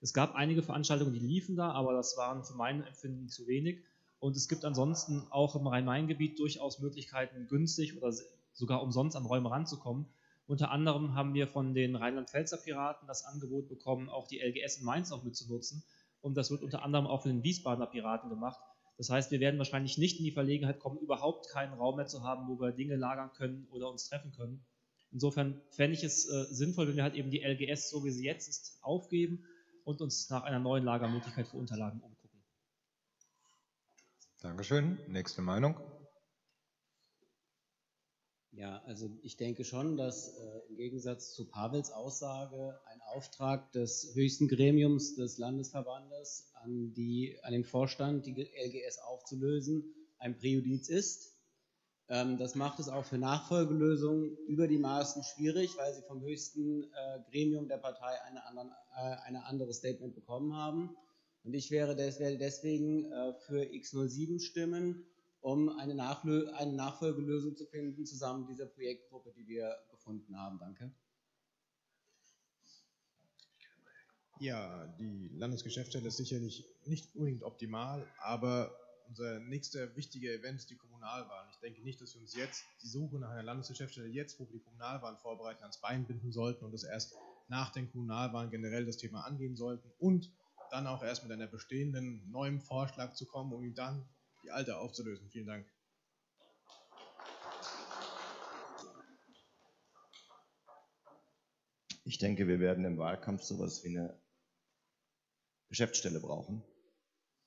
Es gab einige Veranstaltungen, die liefen da, aber das waren für mein Empfinden zu wenig. Und es gibt ansonsten auch im Rhein-Main-Gebiet durchaus Möglichkeiten, günstig oder sogar umsonst an Räume ranzukommen. Unter anderem haben wir von den Rheinland-Pfälzer Piraten das Angebot bekommen, auch die L G S in Mainz auch mitzunutzen. Und das wird unter anderem auch von den Wiesbadener Piraten gemacht. Das heißt, wir werden wahrscheinlich nicht in die Verlegenheit kommen, überhaupt keinen Raum mehr zu haben, wo wir Dinge lagern können oder uns treffen können. Insofern fände ich es äh, sinnvoll, wenn wir halt eben die L G S, so wie sie jetzt ist, aufgeben und uns nach einer neuen Lagermöglichkeit für Unterlagen umgucken. Dankeschön. Nächste Meinung. Ja, also ich denke schon, dass äh, im Gegensatz zu Pavels Aussage ein Auftrag des höchsten Gremiums des Landesverbandes an, die, an den Vorstand, die L G S aufzulösen, ein Präjudiz ist. Ähm, das macht es auch für Nachfolgelösungen über die Maßen schwierig, weil sie vom höchsten äh, Gremium der Partei eine, anderen, äh, eine andere Statement bekommen haben. Und ich wäre des, werde deswegen äh, für X null sieben stimmen, um eine, Nachlö eine Nachfolgelösung zu finden, zusammen mit dieser Projektgruppe, die wir gefunden haben. Danke. Ja, die Landesgeschäftsstelle ist sicherlich nicht unbedingt optimal, aber unser nächster wichtiger Event ist die Kommunalwahl. Ich denke nicht, dass wir uns jetzt die Suche nach einer Landesgeschäftsstelle, jetzt wo wir die Kommunalwahlen vorbereiten, ans Bein binden sollten und das erst nach den Kommunalwahlen generell das Thema angehen sollten und dann auch erst mit einer bestehenden, neuen Vorschlag zu kommen, um ihn dann die alte aufzulösen. Vielen Dank. Ich denke, wir werden im Wahlkampf sowas wie eine Geschäftsstelle brauchen.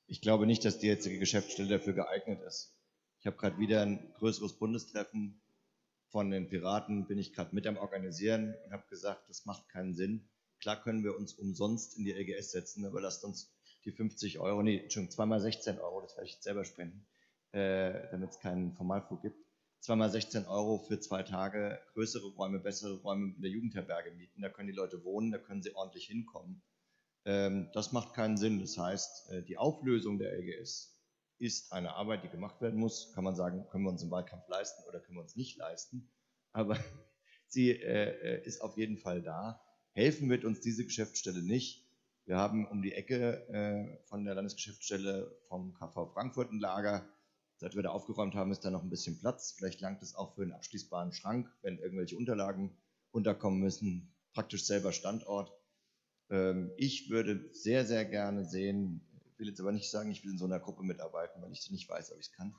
Ich glaube nicht, dass die jetzige Geschäftsstelle dafür geeignet ist. Ich habe gerade wieder ein größeres Bundestreffen von den Piraten, bin ich gerade mit am Organisieren und habe gesagt, das macht keinen Sinn. Klar können wir uns umsonst in die L G S setzen, aber lasst uns die fünfzig Euro, nee, Entschuldigung, zweimal sechzehn Euro, das werde ich jetzt selber spenden, äh, damit es keinen Formalflug gibt. Zweimal sechzehn Euro für zwei Tage, größere Räume, bessere Räume in der Jugendherberge mieten. Da können die Leute wohnen, da können sie ordentlich hinkommen. Ähm, das macht keinen Sinn. Das heißt, die Auflösung der L G S ist eine Arbeit, die gemacht werden muss. Kann man sagen, können wir uns im Wahlkampf leisten oder können wir uns nicht leisten. Aber sie äh, ist auf jeden Fall da. Helfen wird uns diese Geschäftsstelle nicht. Wir haben um die Ecke äh, von der Landesgeschäftsstelle vom K V Frankfurt ein Lager. Seit wir da aufgeräumt haben, ist da noch ein bisschen Platz. Vielleicht langt es auch für einen abschließbaren Schrank, wenn irgendwelche Unterlagen unterkommen müssen. Praktisch selber Standort. Ähm, ich würde sehr, sehr gerne sehen, ich will jetzt aber nicht sagen, ich will in so einer Gruppe mitarbeiten, weil ich nicht weiß, ob ich es kann.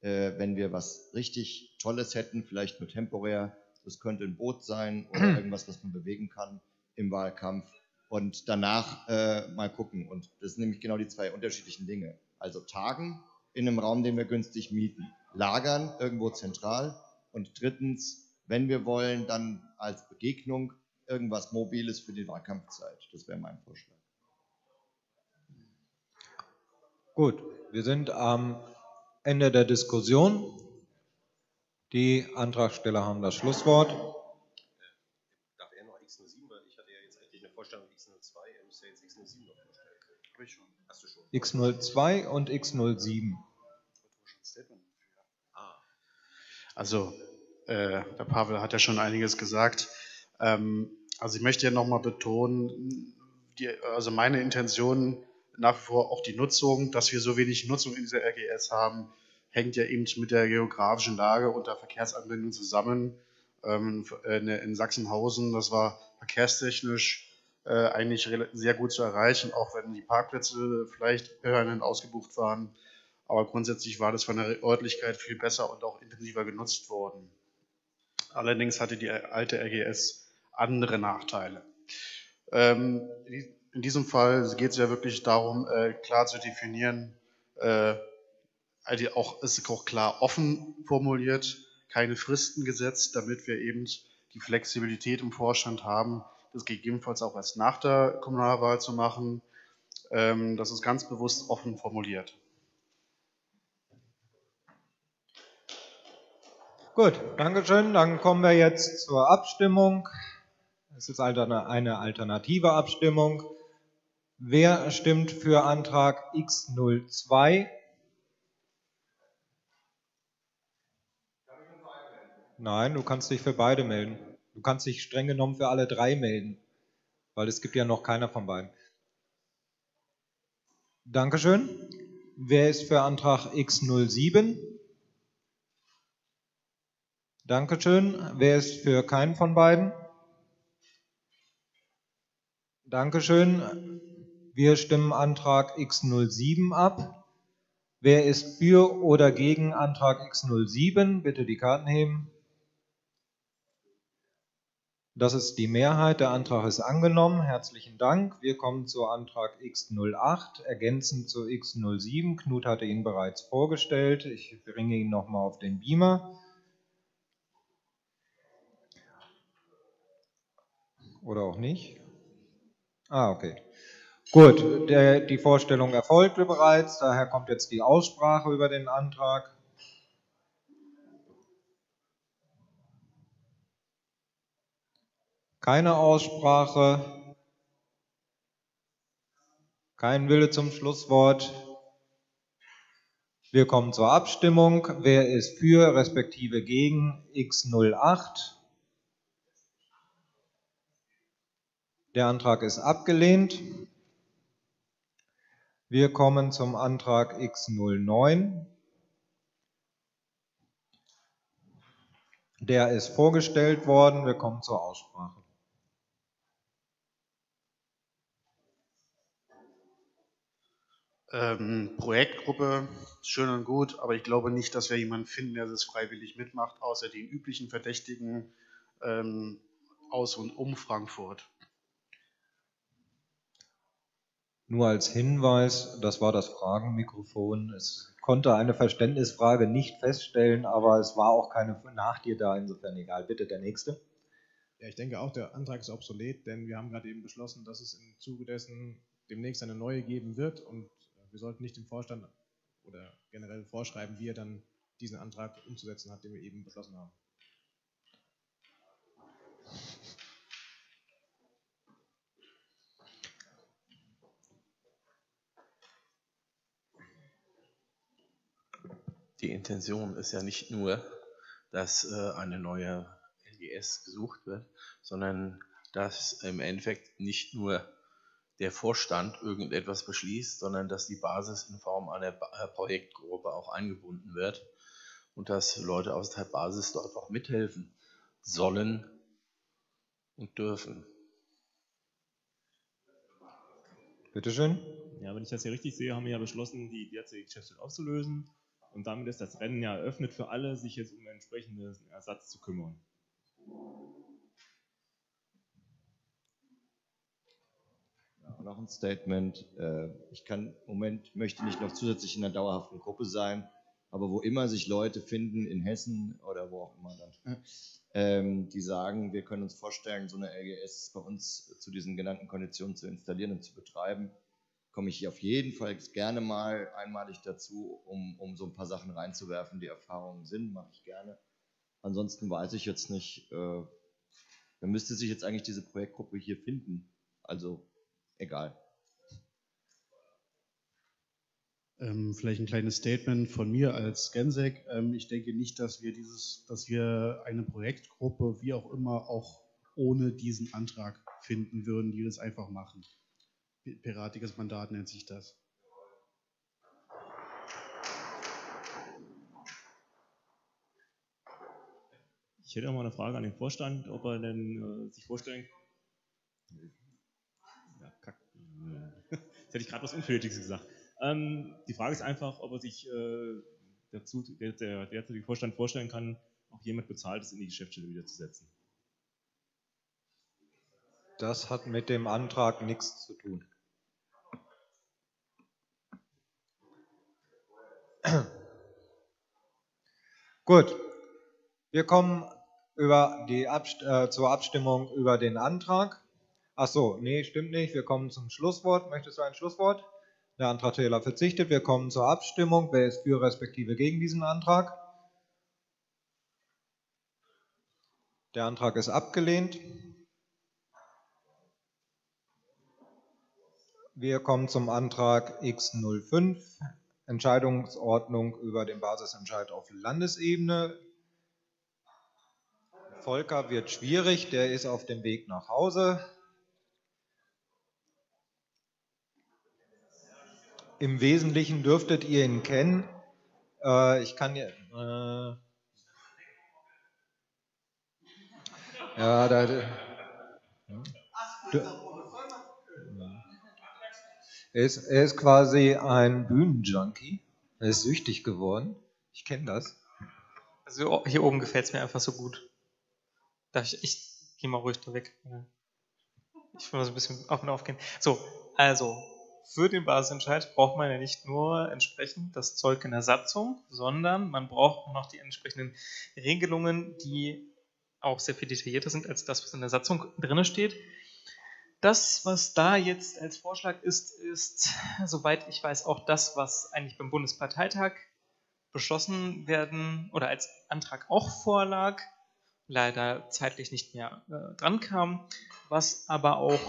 Äh, wenn wir was richtig Tolles hätten, vielleicht nur temporär, das könnte ein Boot sein oder irgendwas, was man bewegen kann im Wahlkampf. Und danach äh, mal gucken. Und das sind nämlich genau die zwei unterschiedlichen Dinge. Also tagen in einem Raum, den wir günstig mieten. Lagern irgendwo zentral. Und drittens, wenn wir wollen, dann als Begegnung irgendwas Mobiles für die Wahlkampfzeit. Das wäre mein Vorschlag. Gut, wir sind am Ende der Diskussion. Die Antragsteller haben das Schlusswort. X null sieben, weil ich hatte ja jetzt eigentlich eine Vorstellung X null zwei, ich muss ja jetzt X null sieben noch vorstellen. Habe ich schon. X null zwei und X null sieben. Also, äh, der Pavel hat ja schon einiges gesagt. Ähm, also ich möchte ja nochmal betonen, die, also meine Intention nach wie vor auch die Nutzung, dass wir so wenig Nutzung in dieser R G S haben, hängt ja eben mit der geografischen Lage und der Verkehrsanbindung zusammen. Ähm, in, in Sachsenhausen, das war verkehrstechnisch äh, eigentlich sehr gut zu erreichen, auch wenn die Parkplätze vielleicht permanent ausgebucht waren. Aber grundsätzlich war das von der Örtlichkeit viel besser und auch intensiver genutzt worden. Allerdings hatte die alte R G S andere Nachteile. Ähm, in diesem Fall geht es ja wirklich darum, äh, klar zu definieren, äh, also auch, ist auch klar offen formuliert, keine Fristen gesetzt, damit wir eben die Flexibilität im Vorstand haben, das gegebenenfalls auch erst nach der Kommunalwahl zu machen. Ähm, das ist ganz bewusst offen formuliert. Gut, danke schön. Dann kommen wir jetzt zur Abstimmung. Es ist eine alternative Abstimmung. Wer stimmt für Antrag X null zwei? Nein, du kannst dich für beide melden. Du kannst dich streng genommen für alle drei melden, weil es gibt ja noch keiner von beiden. Dankeschön. Wer ist für Antrag X null sieben? Dankeschön. Wer ist für keinen von beiden? Dankeschön. Wir stimmen Antrag X null sieben ab. Wer ist für oder gegen Antrag X null sieben? Bitte die Karten heben. Das ist die Mehrheit. Der Antrag ist angenommen. Herzlichen Dank. Wir kommen zu Antrag X null acht, ergänzend zu X null sieben. Knut hatte ihn bereits vorgestellt. Ich bringe ihn nochmal auf den Beamer. Oder auch nicht? Ah, okay. Gut, der, die Vorstellung erfolgte bereits, daher kommt jetzt die Aussprache über den Antrag. Keine Aussprache, kein Wille zum Schlusswort. Wir kommen zur Abstimmung. Wer ist für respektive gegen X null acht? Der Antrag ist abgelehnt. Wir kommen zum Antrag X null neun. Der ist vorgestellt worden. Wir kommen zur Aussprache. Ähm, Projektgruppe, schön und gut, aber ich glaube nicht, dass wir jemanden finden, der das freiwillig mitmacht, außer den üblichen Verdächtigen ähm, aus und um Frankfurt. Nur als Hinweis, das war das Fragenmikrofon. Es konnte eine Verständnisfrage nicht feststellen, aber es war auch keine nach dir da, insofern egal. Bitte der Nächste. Ja, ich denke auch, der Antrag ist obsolet, denn wir haben gerade eben beschlossen, dass es im Zuge dessen demnächst eine neue geben wird und wir sollten nicht dem Vorstand oder generell vorschreiben, wie er dann diesen Antrag umzusetzen hat, den wir eben beschlossen haben. Die Intention ist ja nicht nur, dass äh, eine neue L G S gesucht wird, sondern dass im Endeffekt nicht nur der Vorstand irgendetwas beschließt, sondern dass die Basis in Form einer Projektgruppe auch eingebunden wird und dass Leute aus der Basis dort auch mithelfen sollen und dürfen. Bitteschön. Ja, wenn ich das hier richtig sehe, haben wir ja beschlossen, die derzeitige Geschäftsstelle aufzulösen. Und damit ist das Rennen ja eröffnet für alle, sich jetzt um einen entsprechenden Ersatz zu kümmern. Ja, noch ein Statement. Ich kann im Moment, möchte nicht noch zusätzlich in einer dauerhaften Gruppe sein, aber wo immer sich Leute finden, in Hessen oder wo auch immer dann, die sagen, wir können uns vorstellen, so eine L G S bei uns zu diesen genannten Konditionen zu installieren und zu betreiben, komme ich hier auf jeden Fall gerne mal einmalig dazu, um, um so ein paar Sachen reinzuwerfen. Die Erfahrungen sind, mache ich gerne. Ansonsten weiß ich jetzt nicht, äh, dann müsste sich jetzt eigentlich diese Projektgruppe hier finden. Also egal. Ähm, vielleicht ein kleines Statement von mir als Gensec. Ähm, ich denke nicht, dass wir dieses, dass wir eine Projektgruppe, wie auch immer, auch ohne diesen Antrag finden würden, die das einfach machen. Piratiges Mandat nennt sich das. Ich hätte auch mal eine Frage an den Vorstand, ob er denn äh, sich vorstellen kann. Ja, kack. Jetzt hätte ich gerade was Unfälliges gesagt. Ähm, die Frage ist einfach, ob er sich äh, dazu, der, der derzeitige Vorstand vorstellen kann, auch jemand bezahlt ist, in die Geschäftsstelle wiederzusetzen. Das hat mit dem Antrag nichts zu tun. Gut, wir kommen über die Abst- äh, zur Abstimmung über den Antrag. Ach so, nee, stimmt nicht. Wir kommen zum Schlusswort. Möchtest du ein Schlusswort? Der Antragsteller verzichtet. Wir kommen zur Abstimmung. Wer ist für respektive gegen diesen Antrag? Der Antrag ist abgelehnt. Wir kommen zum Antrag X null fünf, Entscheidungsordnung über den Basisentscheid auf Landesebene. Volker wird schwierig, der ist auf dem Weg nach Hause. Im Wesentlichen dürftet ihr ihn kennen. Äh, ich kann ja. Äh, ja, da. Er ist, er ist quasi ein Bühnenjunkie. Er ist süchtig geworden. Ich kenne das. Also hier oben gefällt es mir einfach so gut. Darf ich, ich gehe mal ruhig da weg. Ich will mal so ein bisschen auf und auf gehen. So, also für den Basisentscheid braucht man ja nicht nur entsprechend das Zeug in der Satzung, sondern man braucht noch die entsprechenden Regelungen, die auch sehr viel detaillierter sind als das, was in der Satzung drin steht. Das, was da jetzt als Vorschlag ist, ist, soweit ich weiß, auch das, was eigentlich beim Bundesparteitag beschlossen werden oder als Antrag auch vorlag, leider zeitlich nicht mehr äh, dran kam, was aber auch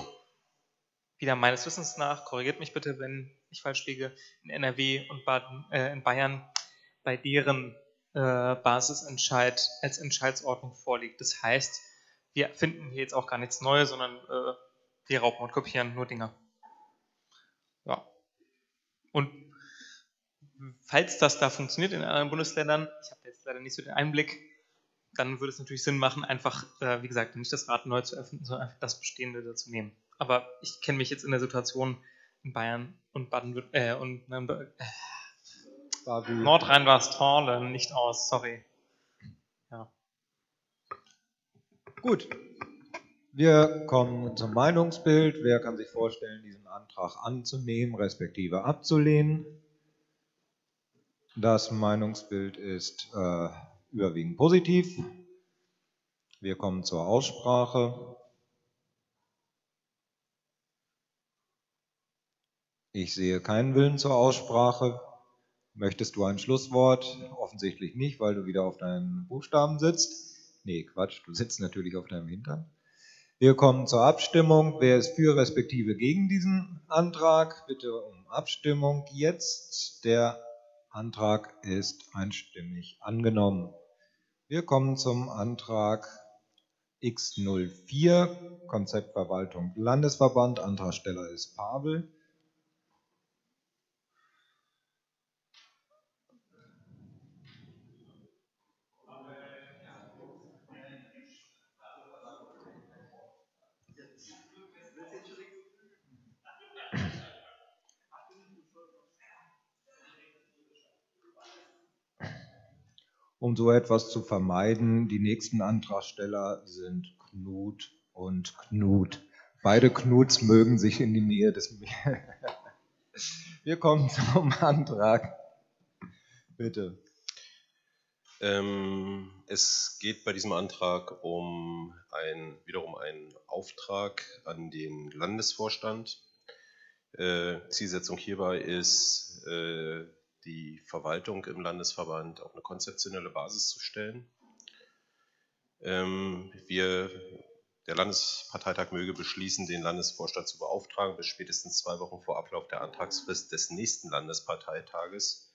wieder meines Wissens nach, korrigiert mich bitte, wenn ich falsch liege, in N R W und Baden, äh, in Bayern bei deren äh, Basisentscheid als Entscheidsordnung vorliegt. Das heißt, wir finden hier jetzt auch gar nichts Neues, sondern äh, wir rauben und kopieren nur Dinger. Ja. Und falls das da funktioniert in anderen Bundesländern, ich habe jetzt leider nicht so den Einblick, dann würde es natürlich Sinn machen, einfach, äh, wie gesagt, nicht das Rad neu zu öffnen, sondern einfach das Bestehende dazu nehmen. Aber ich kenne mich jetzt in der Situation in Bayern und Baden-Württemberg äh, und äh, Nordrhein-Westfalen nicht aus, sorry. Ja. Gut. Wir kommen zum Meinungsbild. Wer kann sich vorstellen, diesen Antrag anzunehmen, respektive abzulehnen? Das Meinungsbild ist äh, überwiegend positiv. Wir kommen zur Aussprache. Ich sehe keinen Willen zur Aussprache. Möchtest du ein Schlusswort? Offensichtlich nicht, weil du wieder auf deinen Buchstaben sitzt. Nee, Quatsch, du sitzt natürlich auf deinem Hintern. Wir kommen zur Abstimmung. Wer ist für respektive gegen diesen Antrag? Bitte um Abstimmung jetzt. Der Antrag ist einstimmig angenommen. Wir kommen zum Antrag X null vier, Konzeptverwaltung Landesverband. Antragsteller ist Pavel. Um so etwas zu vermeiden, die nächsten Antragsteller sind Knut und Knut. Beide Knuts mögen sich in die Nähe des Meeres. Wir kommen zum Antrag. Bitte. Ähm, es geht bei diesem Antrag um ein, wiederum einen Auftrag an den Landesvorstand. Äh, Zielsetzung hierbei ist, äh, die Verwaltung im Landesverband auf eine konzeptionelle Basis zu stellen. Ähm, wir Der Landesparteitag möge beschließen, den Landesvorstand zu beauftragen, bis spätestens zwei Wochen vor Ablauf der Antragsfrist des nächsten Landesparteitages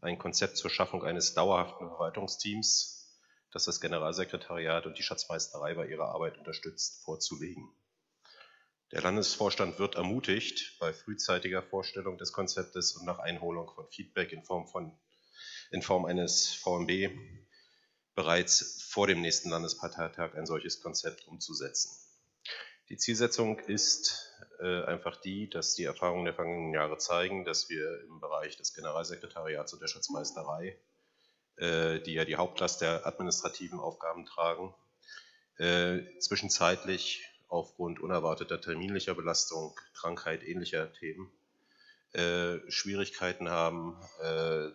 ein Konzept zur Schaffung eines dauerhaften Verwaltungsteams, das das Generalsekretariat und die Schatzmeisterei bei ihrer Arbeit unterstützt, vorzulegen. Der Landesvorstand wird ermutigt, bei frühzeitiger Vorstellung des Konzeptes und nach Einholung von Feedback in Form, von, in Form eines V M B bereits vor dem nächsten Landesparteitag ein solches Konzept umzusetzen. Die Zielsetzung ist äh, einfach die, dass die Erfahrungen der vergangenen Jahre zeigen, dass wir im Bereich des Generalsekretariats und der Schatzmeisterei, äh, die ja die Hauptlast der administrativen Aufgaben tragen, äh, zwischenzeitlich aufgrund unerwarteter terminlicher Belastung, Krankheit, ähnlicher Themen, äh, Schwierigkeiten haben, äh,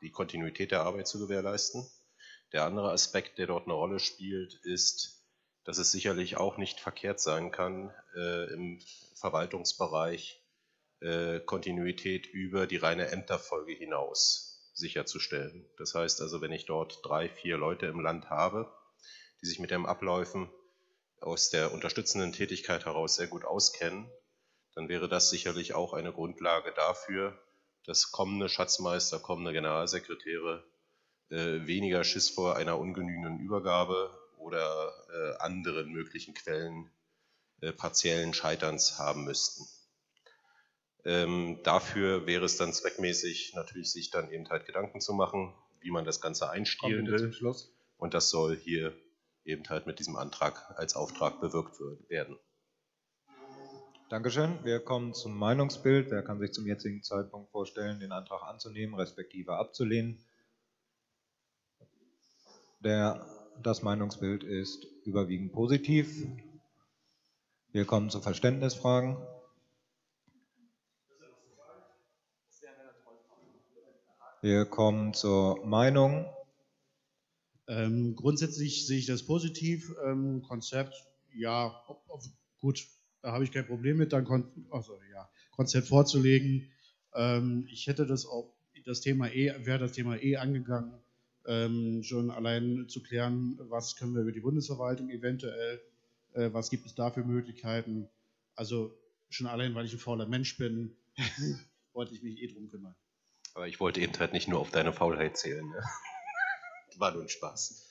die Kontinuität der Arbeit zu gewährleisten. Der andere Aspekt, der dort eine Rolle spielt, ist, dass es sicherlich auch nicht verkehrt sein kann, äh, im Verwaltungsbereich äh, Kontinuität über die reine Ämterfolge hinaus sicherzustellen. Das heißt also, wenn ich dort drei, vier Leute im Land habe, die sich mit den Abläufen aus der unterstützenden Tätigkeit heraus sehr gut auskennen, dann wäre das sicherlich auch eine Grundlage dafür, dass kommende Schatzmeister, kommende Generalsekretäre äh, weniger Schiss vor einer ungenügenden Übergabe oder äh, anderen möglichen Quellen äh, partiellen Scheiterns haben müssten. Ähm, dafür wäre es dann zweckmäßig, natürlich sich dann eben halt Gedanken zu machen, wie man das Ganze einstielen will. Und das soll hier eben halt mit diesem Antrag als Auftrag bewirkt werden. Dankeschön. Wir kommen zum Meinungsbild. Wer kann sich zum jetzigen Zeitpunkt vorstellen, den Antrag anzunehmen, respektive abzulehnen? Der, das Meinungsbild ist überwiegend positiv. Wir kommen zu Verständnisfragen. Wir kommen zur Meinung. Ähm, grundsätzlich sehe ich das positiv. Ähm, Konzept, ja, ob, ob, gut, da habe ich kein Problem mit, dann Kon also, ja, Konzept vorzulegen. Ähm, ich hätte das auch, das Thema eh, wäre das Thema eh angegangen, ähm, schon allein zu klären, was können wir über die Bundesverwaltung eventuell, äh, was gibt es da für Möglichkeiten. Also schon allein, weil ich ein fauler Mensch bin, wollte ich mich eh drum kümmern. Aber ich wollte eben halt nicht nur auf deine Faulheit zählen, ne? War nun Spaß.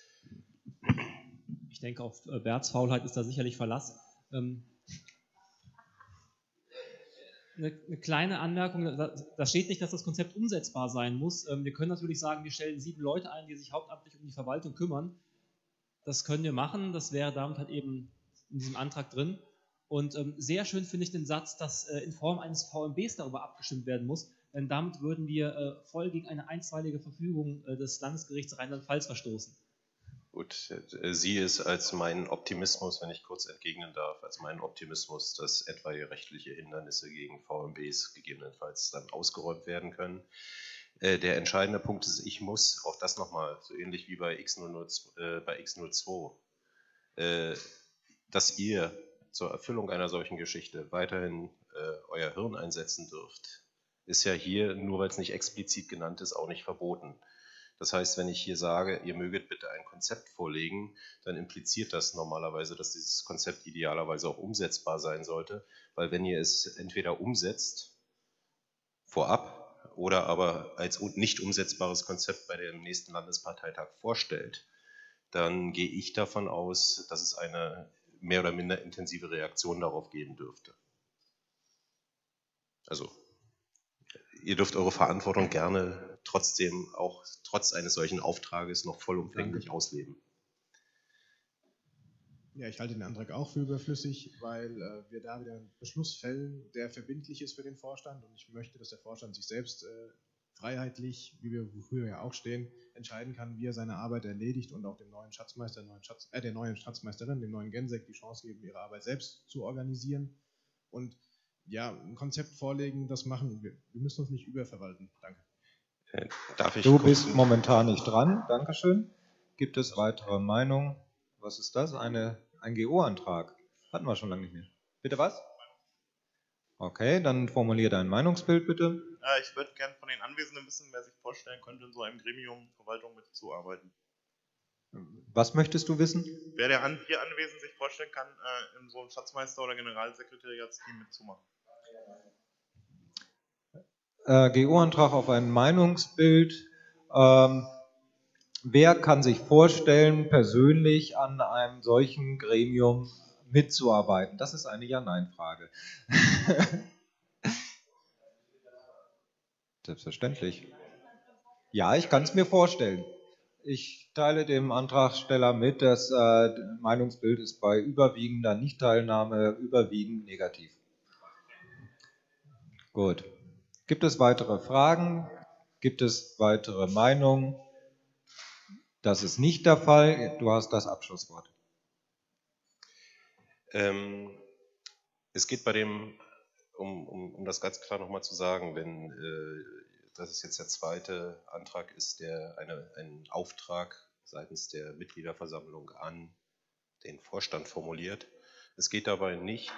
Ich denke, auf Berts Faulheit ist da sicherlich Verlass. Ähm, eine, eine kleine Anmerkung, da, da steht nicht, dass das Konzept umsetzbar sein muss. Ähm, wir können natürlich sagen, wir stellen sieben Leute ein, die sich hauptamtlich um die Verwaltung kümmern. Das können wir machen, das wäre damit halt eben in diesem Antrag drin. Und ähm, sehr schön finde ich den Satz, dass äh, in Form eines V M Bs darüber abgestimmt werden muss. Denn damit würden wir äh, voll gegen eine einstweilige Verfügung äh, des Landesgerichts Rheinland-Pfalz verstoßen. Gut, äh, sie ist als meinen Optimismus, wenn ich kurz entgegnen darf, als meinen Optimismus, dass etwaige rechtliche Hindernisse gegen V M Bs gegebenenfalls dann ausgeräumt werden können. Äh, der entscheidende Punkt ist, ich muss, auch das nochmal, so ähnlich wie bei X null null zwei, äh, bei X null zwei, äh, dass ihr zur Erfüllung einer solchen Geschichte weiterhin äh, euer Hirn einsetzen dürft. Ist ja hier, nur weil es nicht explizit genannt ist, auch nicht verboten. Das heißt, wenn ich hier sage, ihr möget bitte ein Konzept vorlegen, dann impliziert das normalerweise, dass dieses Konzept idealerweise auch umsetzbar sein sollte, weil wenn ihr es entweder umsetzt, vorab, oder aber als nicht umsetzbares Konzept bei dem nächsten Landesparteitag vorstellt, dann gehe ich davon aus, dass es eine mehr oder minder intensive Reaktion darauf geben dürfte. Also, ihr dürft eure Verantwortung gerne trotzdem auch trotz eines solchen Auftrages noch vollumfänglich ausleben. Ja, ich halte den Antrag auch für überflüssig, weil äh, wir da wieder einen Beschluss fällen, der verbindlich ist für den Vorstand. Und ich möchte, dass der Vorstand sich selbst äh, freiheitlich, wie wir früher ja auch stehen, entscheiden kann, wie er seine Arbeit erledigt und auch dem neuen Schatzmeister, neuen Schatz, äh, der neuen Schatzmeisterin, dem neuen Gensek die Chance geben, ihre Arbeit selbst zu organisieren. Und ja, ein Konzept vorlegen, das machen wir. Wir müssen uns nicht überverwalten. Danke. Äh, darf ich du bist gucken? Momentan nicht dran. Dankeschön. Gibt es weitere Meinungen? Was ist das? Eine, ein G O-Antrag. Hatten wir schon lange nicht mehr. Bitte was? Okay, dann formulier dein Meinungsbild bitte. Ja, ich würde gerne von den Anwesenden wissen, wer sich vorstellen könnte, in so einem Gremium Verwaltung mitzuarbeiten. Was möchtest du wissen? Wer der an, hier anwesend sich vorstellen kann, äh, in so einem Schatzmeister- oder Generalsekretariatsteam mitzumachen. Äh, G O-Antrag auf ein Meinungsbild. Ähm, wer kann sich vorstellen, persönlich an einem solchen Gremium mitzuarbeiten? Das ist eine Ja-Nein-Frage. Selbstverständlich. Ja, ich kann es mir vorstellen. Ich teile dem Antragsteller mit, das äh, Meinungsbild ist bei überwiegender Nichtteilnahme überwiegend negativ. Gut. Gibt es weitere Fragen? Gibt es weitere Meinungen? Das ist nicht der Fall. Du hast das Abschlusswort. Ähm, es geht bei dem, um, um, um das ganz klar nochmal zu sagen, wenn äh, dass es jetzt der zweite Antrag ist, der eine, einen Auftrag seitens der Mitgliederversammlung an den Vorstand formuliert. Es geht dabei nicht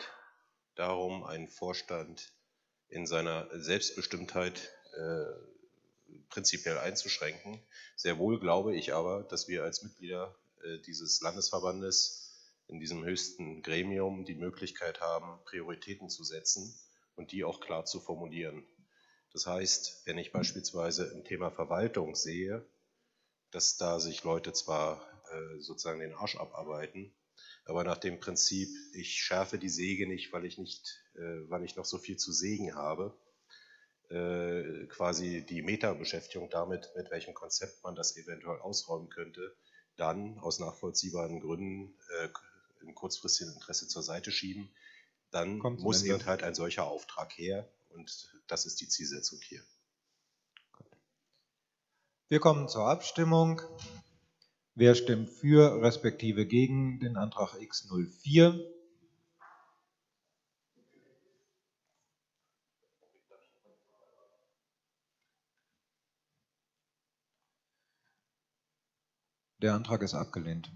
darum, einen Vorstand in seiner Selbstbestimmtheit äh, prinzipiell einzuschränken. Sehr wohl glaube ich aber, dass wir als Mitglieder äh, dieses Landesverbandes in diesem höchsten Gremium die Möglichkeit haben, Prioritäten zu setzen und die auch klar zu formulieren. Das heißt, wenn ich beispielsweise im Thema Verwaltung sehe, dass da sich Leute zwar äh, sozusagen den Arsch abarbeiten, aber nach dem Prinzip, ich schärfe die Säge nicht, weil ich, nicht, äh, weil ich noch so viel zu sägen habe, äh, quasi die Metabeschäftigung damit, mit welchem Konzept man das eventuell ausräumen könnte, dann aus nachvollziehbaren Gründen äh, im kurzfristigen Interesse zur Seite schieben, dann Kommt muss eben halt ein solcher Auftrag her. Und das ist die Zielsetzung hier. Wir kommen zur Abstimmung. Wer stimmt für respektive gegen den Antrag X null vier? Der Antrag ist abgelehnt.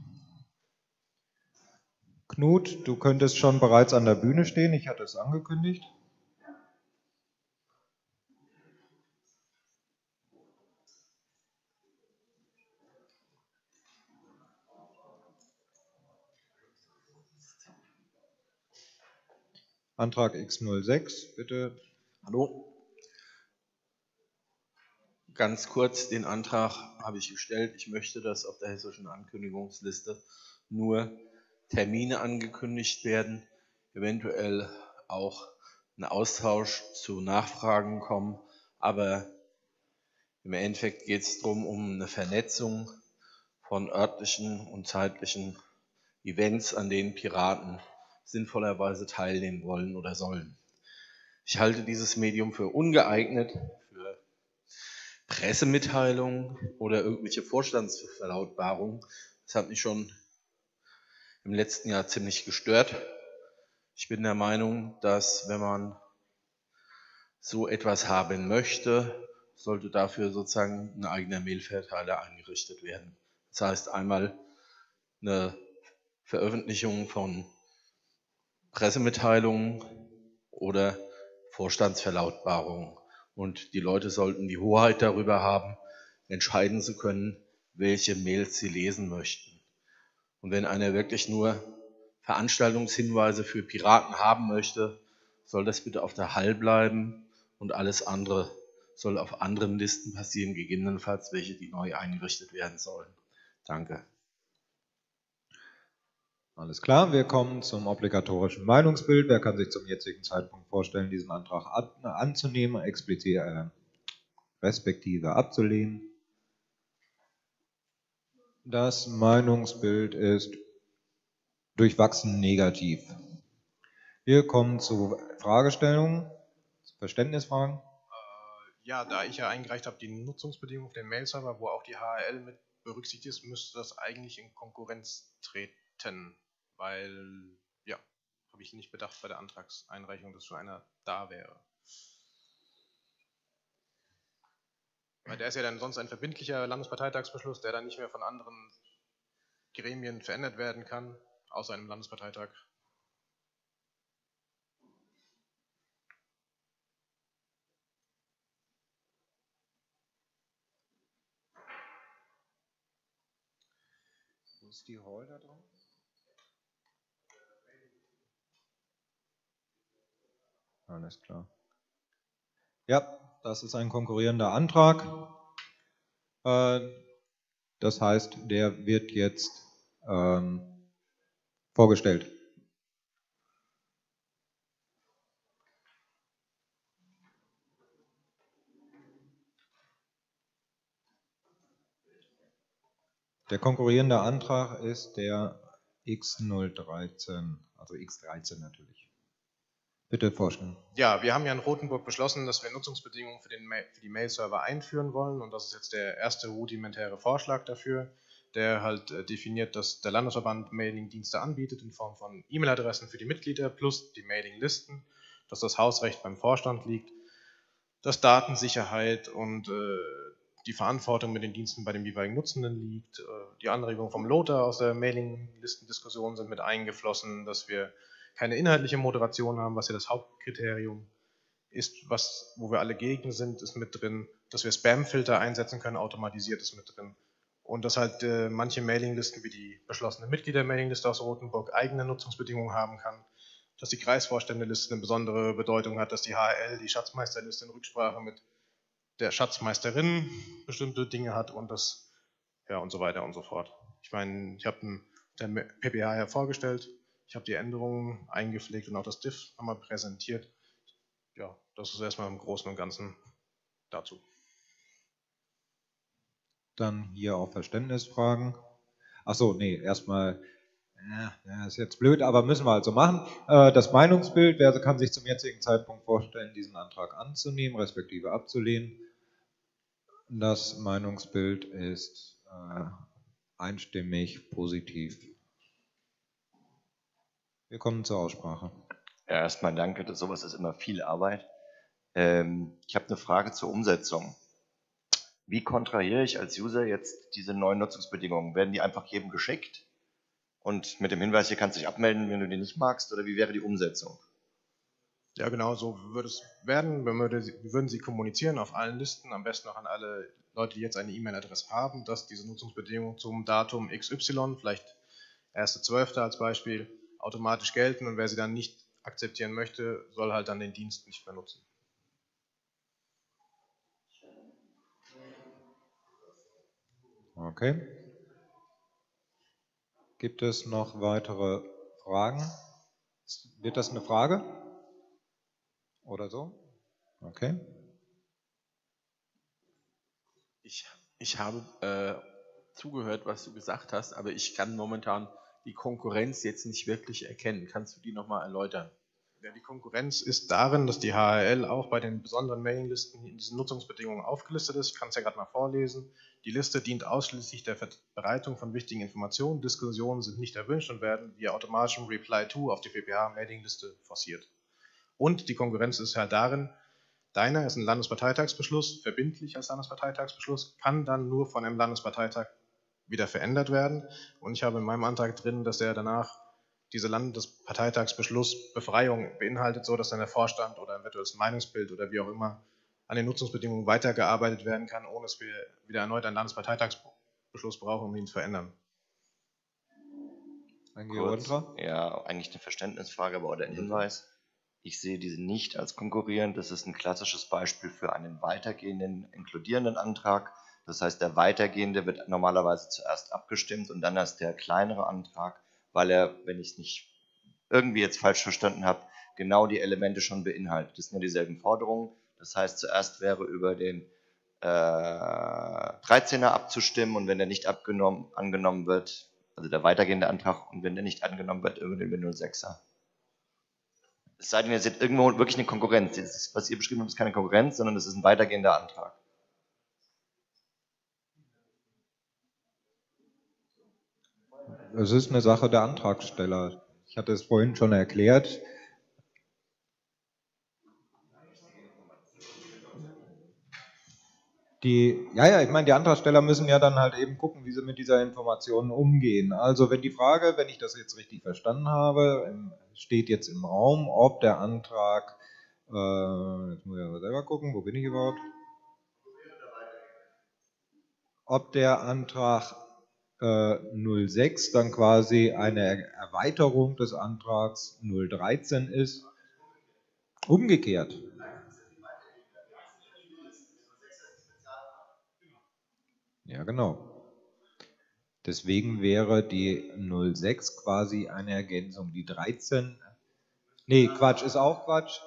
Knut, du könntest schon bereits an der Bühne stehen. Ich hatte es angekündigt. Antrag X null sechs, bitte. Hallo. Ganz kurz, den Antrag habe ich gestellt. Ich möchte, dass auf der hessischen Ankündigungsliste nur Termine angekündigt werden, eventuell auch ein Austausch zu Nachfragen kommen. Aber im Endeffekt geht es darum, um eine Vernetzung von örtlichen und zeitlichen Events, an denen Piraten sinnvollerweise teilnehmen wollen oder sollen. Ich halte dieses Medium für ungeeignet, für Pressemitteilungen oder irgendwelche Vorstandsverlautbarungen. Das hat mich schon im letzten Jahr ziemlich gestört. Ich bin der Meinung, dass wenn man so etwas haben möchte, sollte dafür sozusagen ein eigener Mailverteiler eingerichtet werden. Das heißt einmal eine Veröffentlichung von Pressemitteilungen oder Vorstandsverlautbarungen. Und die Leute sollten die Hoheit darüber haben, entscheiden zu können, welche Mails sie lesen möchten. Und wenn einer wirklich nur Veranstaltungshinweise für Piraten haben möchte, soll das bitte auf der H A L bleiben und alles andere soll auf anderen Listen passieren, gegebenenfalls welche, die neu eingerichtet werden sollen. Danke. Alles klar, wir kommen zum obligatorischen Meinungsbild. Wer kann sich zum jetzigen Zeitpunkt vorstellen, diesen Antrag ab, anzunehmen, explizit äh, respektive abzulehnen? Das Meinungsbild ist durchwachsen negativ. Wir kommen zu Fragestellungen, Verständnisfragen. Ja, da ich ja eingereicht habe, die Nutzungsbedingungen auf dem Mail-Server, wo auch die H A L mit berücksichtigt ist, müsste das eigentlich in Konkurrenz treten. Weil, ja, habe ich nicht bedacht bei der Antragseinreichung, dass schon einer da wäre. Weil der ist ja dann sonst ein verbindlicher Landesparteitagsbeschluss, der dann nicht mehr von anderen Gremien verändert werden kann, außer einem Landesparteitag. Wo ist die H A L da drauf? Alles klar. Ja, das ist ein konkurrierender Antrag. Das heißt, der wird jetzt ähm, vorgestellt. Der konkurrierende Antrag ist der X null dreizehn, also X dreizehn natürlich. Bitte vorstellen. Ja, wir haben ja in Rotenburg beschlossen, dass wir Nutzungsbedingungen für, den Ma für die Mail-Server einführen wollen, und das ist jetzt der erste rudimentäre Vorschlag dafür, der halt äh, definiert, dass der Landesverband Mailing-Dienste anbietet in Form von E-Mail-Adressen für die Mitglieder plus die Mailing-Listen, dass das Hausrecht beim Vorstand liegt, dass Datensicherheit und äh, die Verantwortung mit den Diensten bei dem jeweiligen Nutzenden liegt. Die Anregungen vom Lothar aus der Mailinglistendiskussion sind mit eingeflossen, dass wir keine inhaltliche Moderation haben, was ja das Hauptkriterium ist, was, wo wir alle gegen sind, ist mit drin, dass wir Spamfilter einsetzen können, automatisiert ist mit drin, und dass halt äh, manche Mailinglisten wie die beschlossene Mitglieder-Mailingliste aus Rotenburg eigene Nutzungsbedingungen haben kann, dass die Kreisvorständeliste eine besondere Bedeutung hat, dass die H A L, die Schatzmeisterliste, in Rücksprache mit der Schatzmeisterin bestimmte Dinge hat und das, ja, und so weiter und so fort. Ich meine, ich habe den P P H ja vorgestellt, ich habe die Änderungen eingepflegt und auch das Diff haben wir präsentiert. Ja, das ist erstmal im Großen und Ganzen dazu. Dann hier auch Verständnisfragen. Achso, nee, erstmal, ja, ist jetzt blöd, aber müssen wir also machen. Das Meinungsbild, wer kann sich zum jetzigen Zeitpunkt vorstellen, diesen Antrag anzunehmen, respektive abzulehnen? Das Meinungsbild ist äh, einstimmig positiv. Wir kommen zur Aussprache. Ja, erstmal danke, das, sowas ist immer viel Arbeit. Ähm, ich habe eine Frage zur Umsetzung. Wie kontrahiere ich als User jetzt diese neuen Nutzungsbedingungen? Werden die einfach jedem geschickt und mit dem Hinweis, hier kannst du dich abmelden, wenn du die nicht magst, oder wie wäre die Umsetzung? Ja, genau, so würde es werden. Wir würden sie kommunizieren auf allen Listen, am besten auch an alle Leute, die jetzt eine E-Mail-Adresse haben, dass diese Nutzungsbedingungen zum Datum X Y, vielleicht erster zwölfter als Beispiel, automatisch gelten, und wer sie dann nicht akzeptieren möchte, soll halt dann den Dienst nicht mehr nutzen. Okay. Gibt es noch weitere Fragen? Wird das eine Frage? Oder so? Okay. Ich, ich habe äh, zugehört, was du gesagt hast, aber ich kann momentan die Konkurrenz jetzt nicht wirklich erkennen. Kannst du die nochmal erläutern? Ja, die Konkurrenz ist darin, dass die H A L auch bei den besonderen Mailinglisten in diesen Nutzungsbedingungen aufgelistet ist. Ich kann es ja gerade mal vorlesen. Die Liste dient ausschließlich der Verbreitung von wichtigen Informationen. Diskussionen sind nicht erwünscht und werden via automatischem Reply-to auf die P P H-Mailingliste forciert. Und die Konkurrenz ist halt darin, deiner ist ein Landesparteitagsbeschluss, verbindlich als Landesparteitagsbeschluss, kann dann nur von einem Landesparteitag wieder verändert werden. Und ich habe in meinem Antrag drin, dass er danach diese Landesparteitagsbeschluss Befreiung beinhaltet, so dass dann der Vorstand oder ein virtuelles Meinungsbild oder wie auch immer an den Nutzungsbedingungen weitergearbeitet werden kann, ohne dass wir wieder erneut einen Landesparteitagsbeschluss brauchen, um ihn zu verändern. Kurz, ja, eigentlich eine Verständnisfrage, aber oder ein Hinweis. Ich sehe diese nicht als konkurrierend. Das ist ein klassisches Beispiel für einen weitergehenden, inkludierenden Antrag. Das heißt, der weitergehende wird normalerweise zuerst abgestimmt und dann erst der kleinere Antrag, weil er, wenn ich es nicht irgendwie jetzt falsch verstanden habe, genau die Elemente schon beinhaltet. Das sind ja dieselben Forderungen. Das heißt, zuerst wäre über den äh, dreizehner abzustimmen, und wenn der nicht abgenommen, angenommen wird, also der weitergehende Antrag, und wenn der nicht angenommen wird, über den null sechser. Es sei denn, ihr seht irgendwo wirklich eine Konkurrenz. Das, was ihr beschrieben habt, ist keine Konkurrenz, sondern es ist ein weitergehender Antrag. Das ist eine Sache der Antragsteller. Ich hatte es vorhin schon erklärt. Die, ja, ja, ich meine, die Antragsteller müssen ja dann halt eben gucken, wie sie mit dieser Information umgehen. Also wenn die Frage, wenn ich das jetzt richtig verstanden habe, steht jetzt im Raum, ob der Antrag, äh, jetzt muss ich aber selber gucken, wo bin ich überhaupt? Ob der Antrag null sechs dann quasi eine Erweiterung des Antrags null dreizehn ist. Umgekehrt. Ja, genau. Deswegen wäre die null sechs quasi eine Ergänzung. Die dreizehn, nee, Quatsch, ist auch Quatsch.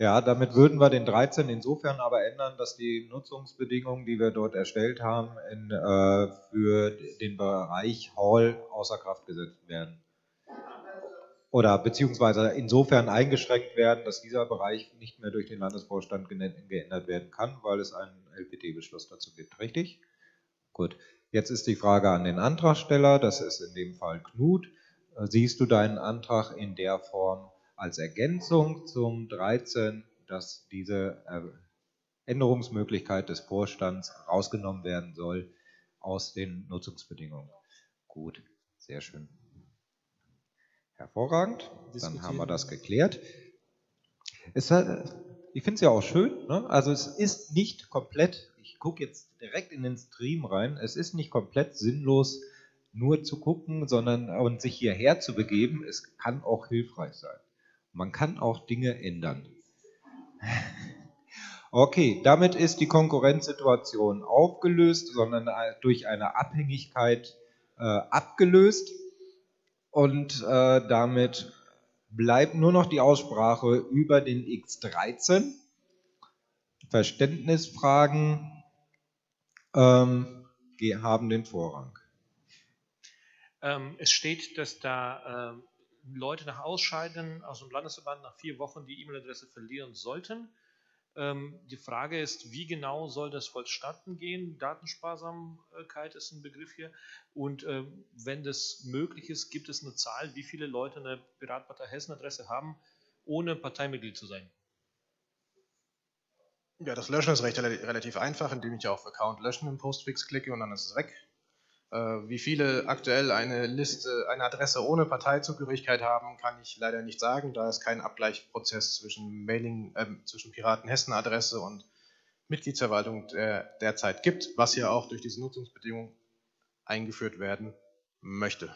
Ja, damit würden wir den dreizehn insofern aber ändern, dass die Nutzungsbedingungen, die wir dort erstellt haben, in, äh, für den Bereich H A L außer Kraft gesetzt werden. Oder beziehungsweise insofern eingeschränkt werden, dass dieser Bereich nicht mehr durch den Landesvorstand geändert werden kann, weil es einen L P T-Beschluss dazu gibt. Richtig? Gut. Jetzt ist die Frage an den Antragsteller. Das ist in dem Fall Knut. Siehst du deinen Antrag in der Form als Ergänzung zum dreizehn, dass diese Änderungsmöglichkeit des Vorstands rausgenommen werden soll aus den Nutzungsbedingungen? Gut, sehr schön. Hervorragend, dann haben wir das geklärt. Es hat, ich finde es ja auch schön, ne? Also es ist nicht komplett, ich gucke jetzt direkt in den Stream rein, es ist nicht komplett sinnlos, nur zu gucken, sondern und sich hierher zu begeben, es kann auch hilfreich sein. Man kann auch Dinge ändern. Okay, damit ist die Konkurrenzsituation aufgelöst, sondern durch eine Abhängigkeit äh, abgelöst. Und äh, damit bleibt nur noch die Aussprache über den X dreizehn. Verständnisfragen ähm, haben den Vorrang. Ähm, es steht, dass da ähm, Leute nach Ausscheiden aus dem Landesverband nach vier Wochen die E-Mail-Adresse verlieren sollten. Ähm, die Frage ist, wie genau soll das vonstatten gehen? Datensparsamkeit ist ein Begriff hier. Und ähm, wenn das möglich ist, gibt es eine Zahl, wie viele Leute eine Piratenpartei-Hessen-Adresse haben, ohne Parteimitglied zu sein? Ja, das Löschen ist recht, relativ einfach, indem ich auf Account löschen im Postfix klicke und dann ist es weg. Äh, wie viele aktuell eine Liste, eine Adresse ohne Parteizugehörigkeit haben, kann ich leider nicht sagen, da es keinen Abgleichprozess zwischen Mailing, äh, zwischen Piraten-Hessen-Adresse und Mitgliedsverwaltung der, derzeit gibt, was ja auch durch diese Nutzungsbedingungen eingeführt werden möchte.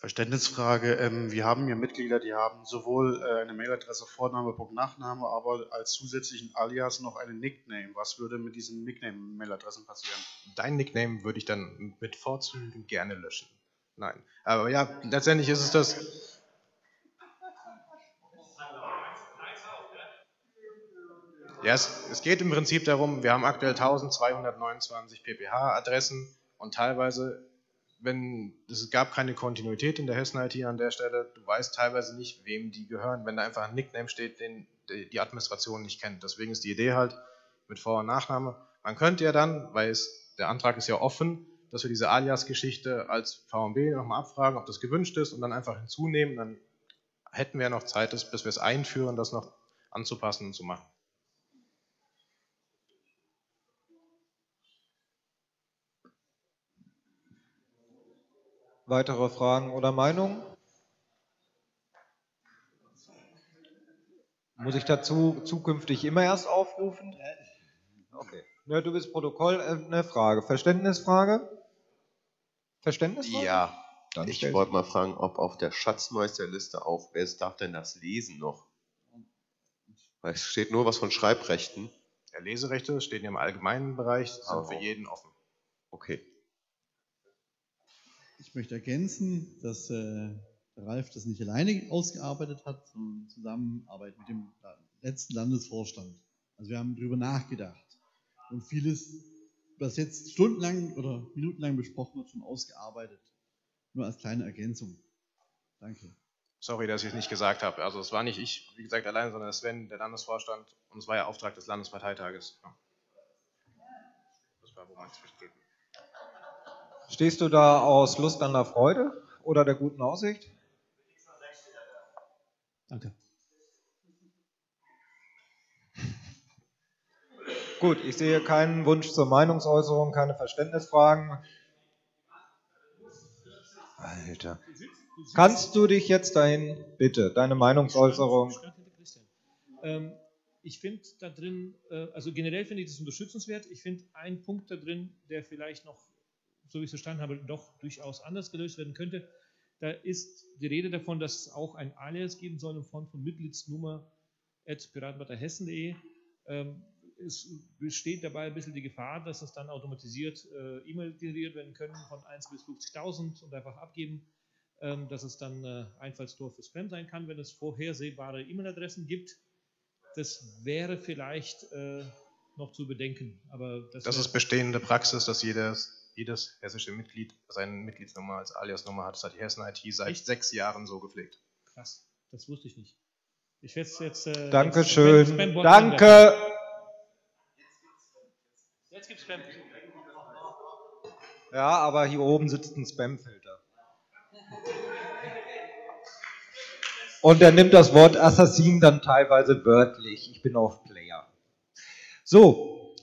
Verständnisfrage. Ähm, wir haben hier Mitglieder, die haben sowohl äh, eine Mailadresse Vorname, Punkt, Nachname, aber als zusätzlichen Alias noch einen Nickname. Was würde mit diesen Nickname-Mailadressen passieren? Dein Nickname würde ich dann mit Vorzügen gerne löschen. Nein. Aber ja, letztendlich ist es das... Ja, es, es geht im Prinzip darum, wir haben aktuell eintausendzweihundertneunundzwanzig P P H-Adressen und teilweise... Wenn es gab keine Kontinuität in der Hessen-I T an der Stelle, du weißt teilweise nicht, wem die gehören, wenn da einfach ein Nickname steht, den die Administration nicht kennt. Deswegen ist die Idee halt mit Vor- und Nachname. Man könnte ja dann, weil es, der Antrag ist ja offen, dass wir diese Alias-Geschichte als V M B nochmal abfragen, ob das gewünscht ist und dann einfach hinzunehmen. Dann hätten wir ja noch Zeit, bis wir es einführen, das noch anzupassen und zu machen. Weitere Fragen oder Meinungen? Muss ich dazu zukünftig immer erst aufrufen? Okay. Ja, du bist Protokoll, eine Frage. Verständnisfrage? Verständnisfrage? Ja, dann ich wollte mal fragen, ob auf der Schatzmeisterliste auch, wer darf denn das lesen noch? Weil es steht nur was von Schreibrechten. Ja, Leserechte stehen im allgemeinen Bereich, sind oh. für jeden offen. Okay. Ich möchte ergänzen, dass äh, Ralf das nicht alleine ausgearbeitet hat, sondern in Zusammenarbeit mit dem letzten Landesvorstand. Also wir haben darüber nachgedacht und vieles, was jetzt stundenlang oder minutenlang besprochen wird, schon ausgearbeitet. Nur als kleine Ergänzung. Danke. Sorry, dass ich es nicht gesagt habe. Also es war nicht ich, wie gesagt, allein, sondern Sven, der Landesvorstand. Und es war ja Auftrag des Landesparteitages. Ja. Das war, wo man es versteht. Stehst du da aus Lust an der Freude oder der guten Aussicht? Danke. Gut, ich sehe keinen Wunsch zur Meinungsäußerung, keine Verständnisfragen. Alter. Kannst du dich jetzt dahin, bitte, deine Meinungsäußerung? Ähm, ich finde da drin, äh, also generell finde ich das unterstützenswert. Ich finde einen Punkt da drin, der vielleicht noch, so wie ich es verstanden habe, doch durchaus anders gelöst werden könnte. Da ist die Rede davon, dass es auch ein Alias geben soll in Form von Mitgliedsnummer at piratenpartei Hessen punkt de. Ähm, es besteht dabei ein bisschen die Gefahr, dass das dann automatisiert äh, E-Mail generiert werden können von eins bis fünfzigtausend und einfach abgeben, ähm, dass es dann äh, Einfallstor für Spam sein kann, wenn es vorhersehbare E-Mail-Adressen gibt. Das wäre vielleicht äh, noch zu bedenken. Aber das, das ist bestehende Praxis, dass jedes Jedes hessische Mitglied seine Mitgliedsnummer als Aliasnummer hat. Das hat die Hessen-I T seit Echt? sechs Jahren so gepflegt. Krass, das wusste ich nicht. Ich werde es jetzt... Äh, Dankeschön. Jetzt Spam Danke! Jetzt gibt es Spam. Ja, aber hier oben sitzt ein Spamfilter. Und er nimmt das Wort Assassin dann teilweise wörtlich. Ich bin auch Player. So,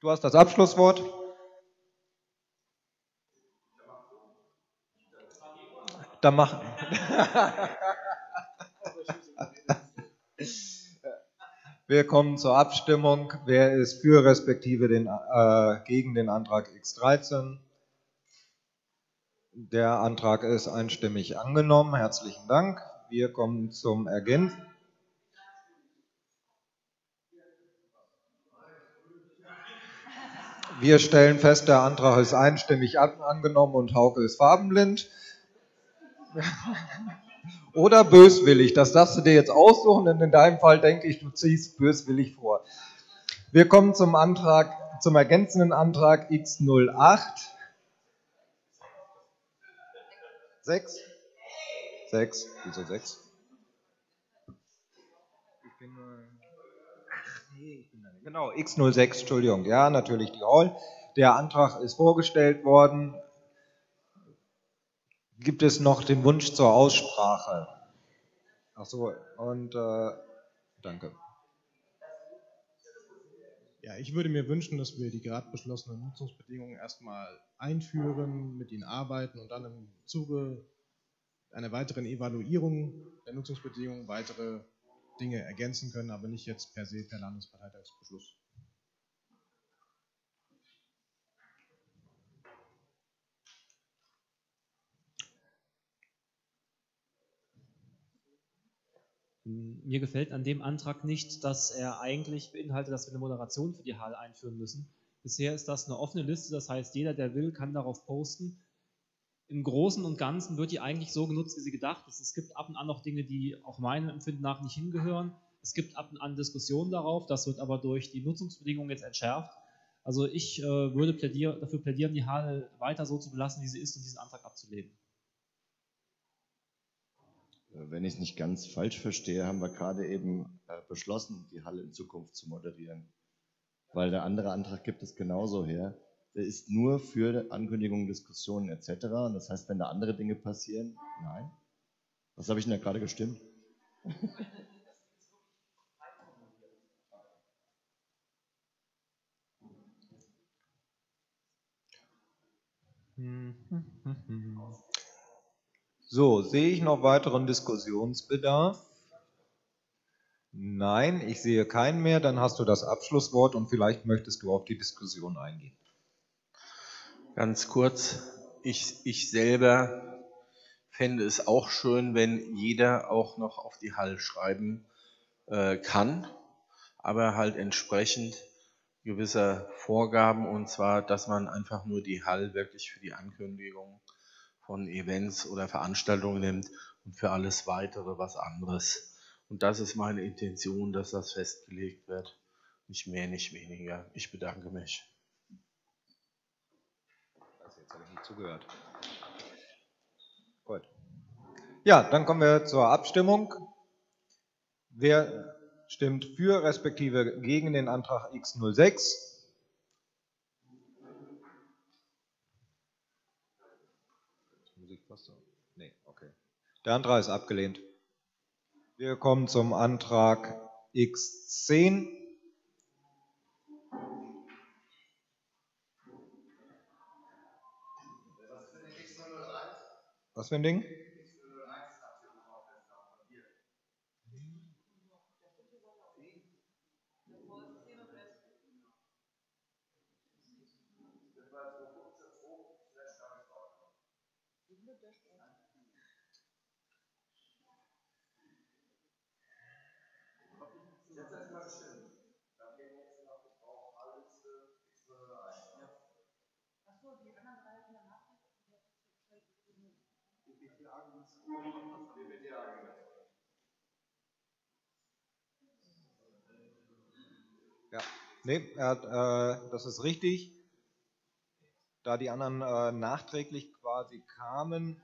du hast das Abschlusswort. Da machen. Wir kommen zur Abstimmung. Wer ist für respektive den, äh, gegen den Antrag X dreizehn? Der Antrag ist einstimmig angenommen. Herzlichen Dank. Wir kommen zum Ergänzen. Wir stellen fest, der Antrag ist einstimmig angenommen und Hauke ist farbenblind. Oder böswillig, das darfst du dir jetzt aussuchen, denn in deinem Fall denke ich, du ziehst böswillig vor. Wir kommen zum Antrag, zum ergänzenden Antrag X null acht sechs sechs, wieso sechs? Ich bin, ach nee, ich bin da nicht. Genau, X null sechs, Entschuldigung, ja, natürlich die H A L. Der Antrag ist vorgestellt worden. Gibt es noch den Wunsch zur Aussprache? Ach so, und äh, danke. Ja, ich würde mir wünschen, dass wir die gerade beschlossenen Nutzungsbedingungen erstmal einführen, mit ihnen arbeiten und dann im Zuge einer weiteren Evaluierung der Nutzungsbedingungen weitere Dinge ergänzen können, aber nicht jetzt per se per Landesparteitagsbeschluss. Mir gefällt an dem Antrag nicht, dass er eigentlich beinhaltet, dass wir eine Moderation für die H A L einführen müssen. Bisher ist das eine offene Liste, das heißt, jeder, der will, kann darauf posten. Im Großen und Ganzen wird die eigentlich so genutzt, wie sie gedacht ist. Es gibt ab und an noch Dinge, die auch meinem Empfinden nach nicht hingehören. Es gibt ab und an Diskussionen darauf, das wird aber durch die Nutzungsbedingungen jetzt entschärft. Also ich äh, würde plädier, dafür plädieren, die H A L weiter so zu belassen, wie sie ist und diesen Antrag abzulehnen. Wenn ich es nicht ganz falsch verstehe, haben wir gerade eben äh, beschlossen, die H A L in Zukunft zu moderieren. Weil der andere Antrag gibt es genauso her. Der ist nur für Ankündigungen, Diskussionen et cetera. Und das heißt, wenn da andere Dinge passieren, nein. Was habe ich denn da gerade gestimmt? So, sehe ich noch weiteren Diskussionsbedarf? Nein, ich sehe keinen mehr. Dann hast du das Abschlusswort und vielleicht möchtest du auf die Diskussion eingehen. Ganz kurz, ich, ich selber fände es auch schön, wenn jeder auch noch auf die H A L schreiben äh, kann, aber halt entsprechend gewisser Vorgaben, und zwar, dass man einfach nur die H A L wirklich für die Ankündigung von Events oder Veranstaltungen nimmt und für alles Weitere was anderes. Und das ist meine Intention, dass das festgelegt wird. Nicht mehr, nicht weniger. Ich bedanke mich. Also jetzt habe ich nicht zugehört. Gut. Ja, dann kommen wir zur Abstimmung. Wer stimmt für respektive gegen den Antrag X null sechs? Nee, okay. Der Antrag ist abgelehnt. Wir kommen zum Antrag X zehn. Was für ein Ding? Ja, nee, er hat, äh, das ist richtig. Da die anderen äh, nachträglich quasi kamen.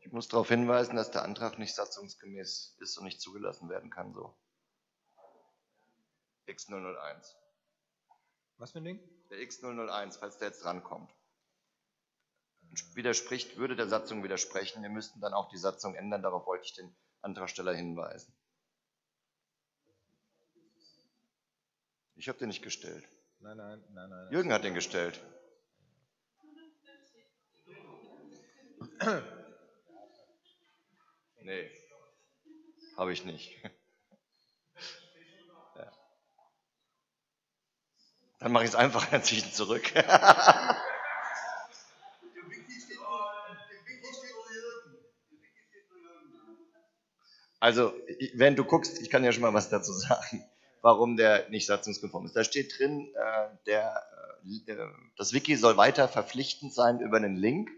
Ich muss darauf hinweisen, dass der Antrag nicht satzungsgemäß ist und nicht zugelassen werden kann, so. X null null eins. Was für ein Ding? Der X null null eins, falls der jetzt rankommt. Widerspricht, würde der Satzung widersprechen. Wir müssten dann auch die Satzung ändern. Darauf wollte ich den Antragsteller hinweisen. Ich habe den nicht gestellt. Nein, nein, nein, nein. Jürgen hat den gestellt. Nee, habe ich nicht. Ja. Dann mache ich es einfach, dann ziehe ich ihn zurück. Also, wenn du guckst, ich kann ja schon mal was dazu sagen, warum der nicht satzungskonform ist. Da steht drin, äh, der, äh, das Wiki soll weiter verpflichtend sein über einen Link.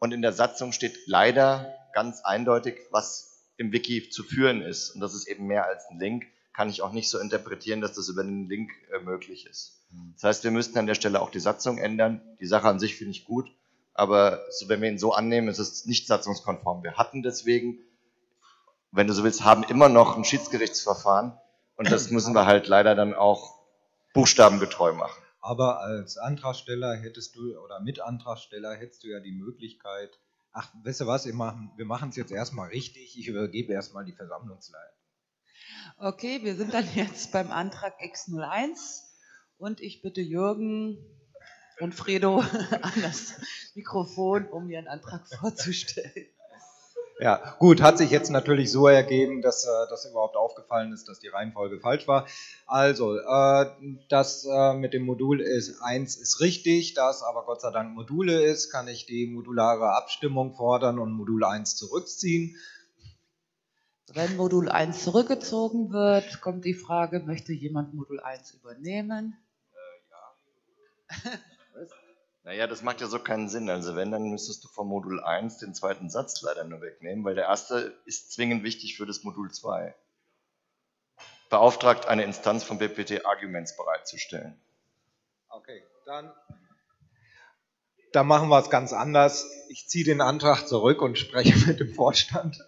Und in der Satzung steht leider ganz eindeutig, was im Wiki zu führen ist. Und das ist eben mehr als ein Link. Kann ich auch nicht so interpretieren, dass das über einen Link äh, möglich ist. Das heißt, wir müssten an der Stelle auch die Satzung ändern. Die Sache an sich finde ich gut. Aber so, wenn wir ihn so annehmen, ist es nicht satzungskonform. Wir hatten deswegen, wenn du so willst, haben immer noch ein Schiedsgerichtsverfahren und das müssen wir halt leider dann auch buchstabengetreu machen. Aber als Antragsteller hättest du, oder Mitantragsteller hättest du ja die Möglichkeit, ach, weißt du was, ich mach, wir machen es jetzt erstmal richtig, ich übergebe erstmal die Versammlungsleitung. Okay, wir sind dann jetzt beim Antrag X null eins und ich bitte Jürgen und Fredo an das Mikrofon, um ihren Antrag vorzustellen. Ja, gut, hat sich jetzt natürlich so ergeben, dass äh, das überhaupt aufgefallen ist, dass die Reihenfolge falsch war. Also, äh, das äh, mit dem Modul ist eins ist richtig, da es aber Gott sei Dank Module ist, kann ich die modulare Abstimmung fordern und Modul eins zurückziehen. Wenn Modul eins zurückgezogen wird, kommt die Frage, möchte jemand Modul eins übernehmen? Äh, ja. Was? Naja, das macht ja so keinen Sinn. Also wenn, dann müsstest du vom Modul eins den zweiten Satz leider nur wegnehmen, weil der erste ist zwingend wichtig für das Modul zwei. Beauftragt, eine Instanz von B P T-Arguments bereitzustellen. Okay, dann, dann machen wir es ganz anders. Ich ziehe den Antrag zurück und spreche mit dem Vorstand.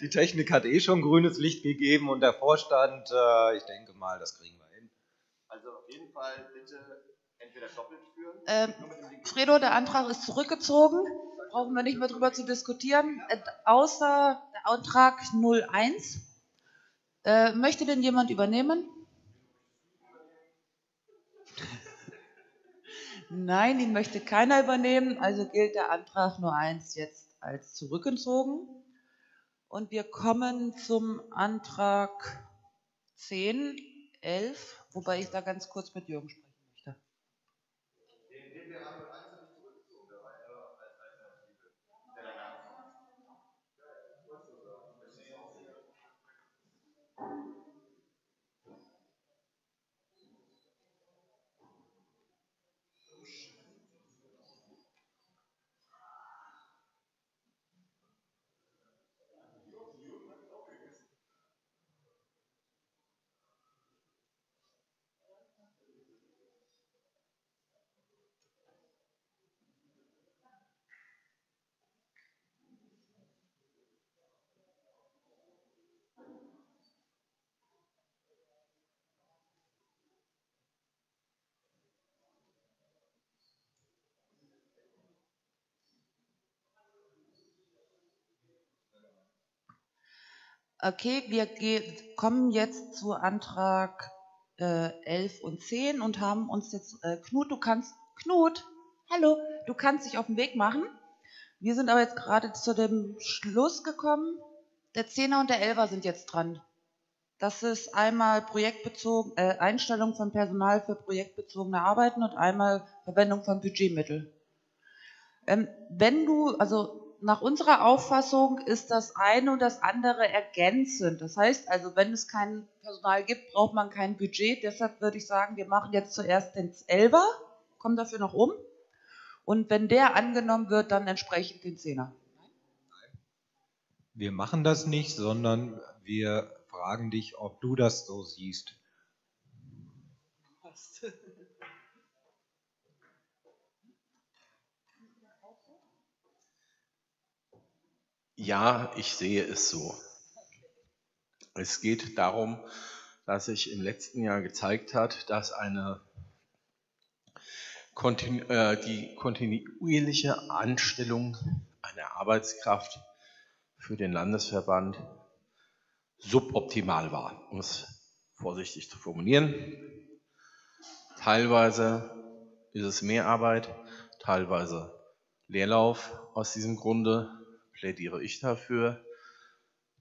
Die Technik hat eh schon grünes Licht gegeben und der Vorstand, äh, ich denke mal, das kriegen wir hin. Also auf jeden Fall bitte... Führen, ähm, Fredo, der Antrag ist zurückgezogen, brauchen wir nicht mehr drüber zu diskutieren, äh, außer der Antrag null eins. Äh, möchte denn jemand übernehmen? Nein, ihn möchte keiner übernehmen, also gilt der Antrag null eins jetzt als zurückgezogen. Und wir kommen zum Antrag zehn, elf, wobei ich da ganz kurz mit Jürgen spreche. Okay, wir kommen jetzt zu Antrag äh, elf und zehn und haben uns jetzt, äh, Knut, du kannst Knut, hallo, du kannst dich auf den Weg machen. Wir sind aber jetzt gerade zu dem Schluss gekommen, der Zehner und der Elfer sind jetzt dran. Das ist einmal projektbezogen, äh, Einstellung von Personal für projektbezogene Arbeiten und einmal Verwendung von Budgetmitteln. Ähm, wenn du, also nach unserer Auffassung ist das eine und das andere ergänzend. Das heißt also, wenn es kein Personal gibt, braucht man kein Budget. Deshalb würde ich sagen, wir machen jetzt zuerst den Elfer, kommen dafür noch um. Und wenn der angenommen wird, dann entsprechend den Zehner. Wir machen das nicht, sondern wir fragen dich, ob du das so siehst. Passt. Ja, ich sehe es so. Es geht darum, dass sich im letzten Jahr gezeigt hat, dass eine kontinu- äh, die kontinuierliche Anstellung einer Arbeitskraft für den Landesverband suboptimal war, um es vorsichtig zu formulieren. Teilweise ist es Mehrarbeit, teilweise Leerlauf. Aus diesem Grunde plädiere ich dafür,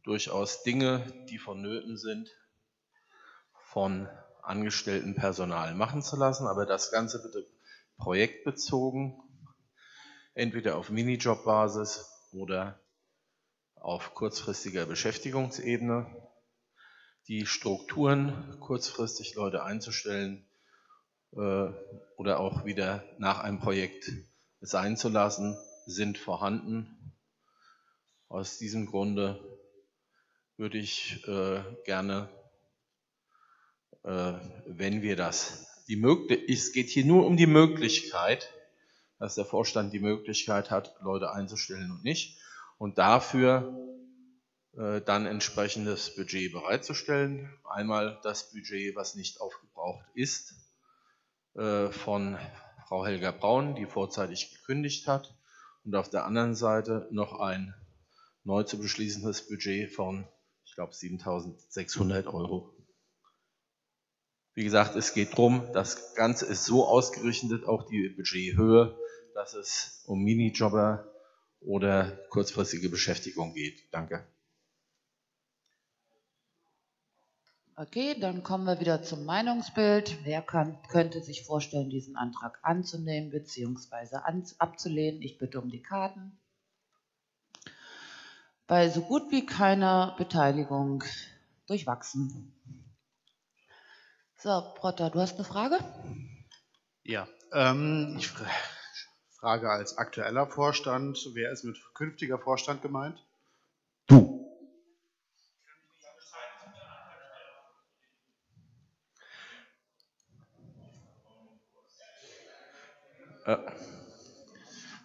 durchaus Dinge, die vonnöten sind, von angestellten Personal machen zu lassen, aber das Ganze bitte projektbezogen, entweder auf Minijob-Basis oder auf kurzfristiger Beschäftigungsebene, die Strukturen kurzfristig Leute einzustellen äh, oder auch wieder nach einem Projekt sein zu lassen, sind vorhanden. Aus diesem Grunde würde ich äh, gerne, äh, wenn wir das, die Möglichkeit, es geht hier nur um die Möglichkeit, dass der Vorstand die Möglichkeit hat, Leute einzustellen und nicht. Und dafür äh, dann entsprechendes Budget bereitzustellen. Einmal das Budget, was nicht aufgebraucht ist, äh, von Frau Helga Braun, die vorzeitig gekündigt hat. Und auf der anderen Seite noch ein neu zu beschließendes Budget von, ich glaube, siebentausendsechshundert Euro. Wie gesagt, es geht darum, das Ganze ist so ausgerichtet, auch die Budgethöhe, dass es um Minijobber oder kurzfristige Beschäftigung geht. Danke. Okay, dann kommen wir wieder zum Meinungsbild. Wer kann, könnte sich vorstellen, diesen Antrag anzunehmen bzw. an, abzulehnen? Ich bitte um die Karten. Bei so gut wie keiner Beteiligung durchwachsen. So, Protter, du hast eine Frage? Ja, ähm, ich frage. Frage als aktueller Vorstand, wer ist mit künftiger Vorstand gemeint? Du.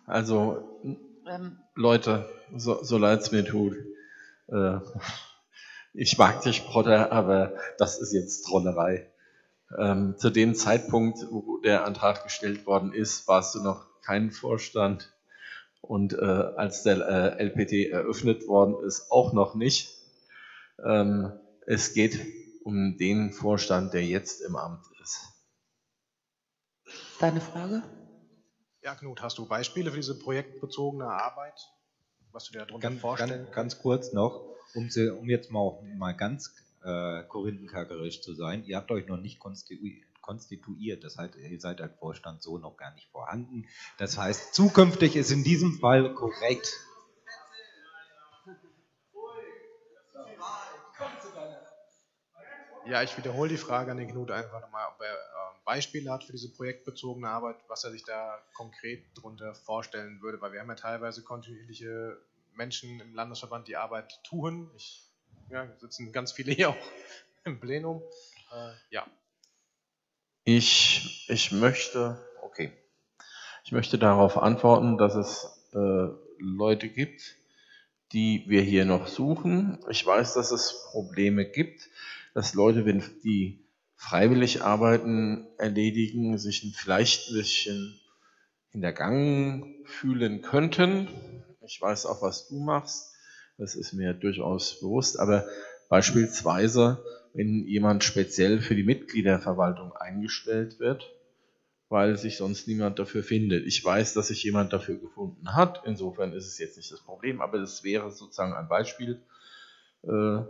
Also, ähm. Leute, so, so leid es mir tut, äh, ich mag dich, Protter, aber das ist jetzt Trollerei. Ähm, zu dem Zeitpunkt, wo der Antrag gestellt worden ist, warst du noch kein Vorstand und äh, als der äh, L P T eröffnet worden ist, auch noch nicht. Ähm, es geht um den Vorstand, der jetzt im Amt ist. Deine Frage? Ja, Knut, hast du Beispiele für diese projektbezogene Arbeit, was du dir darunter vorstellst? Ganz, ganz kurz noch, um, sie, um jetzt mal, mal ganz äh, korinthenkackerisch zu sein, ihr habt euch noch nicht konstituiert. konstituiert. Das heißt, ihr seid als Vorstand so noch gar nicht vorhanden. Das heißt, zukünftig ist in diesem Fall korrekt. Ja, ich wiederhole die Frage an den Knut einfach nochmal, ob er äh, Beispiele hat für diese projektbezogene Arbeit, was er sich da konkret darunter vorstellen würde, weil wir haben ja teilweise kontinuierliche Menschen im Landesverband, die Arbeit tun. Ich, ja, sitzen ganz viele hier auch im Plenum. Äh, ja. Ich, ich, möchte, okay. ich möchte darauf antworten, dass es äh, Leute gibt, die wir hier noch suchen. Ich weiß, dass es Probleme gibt, dass Leute, wenn die freiwillig arbeiten, erledigen, sich vielleicht ein bisschen hintergangen fühlen könnten. Ich weiß auch, was du machst. Das ist mir durchaus bewusst, aber beispielsweise, wenn jemand speziell für die Mitgliederverwaltung eingestellt wird, weil sich sonst niemand dafür findet. Ich weiß, dass sich jemand dafür gefunden hat, insofern ist es jetzt nicht das Problem, aber es wäre sozusagen ein Beispiel, äh,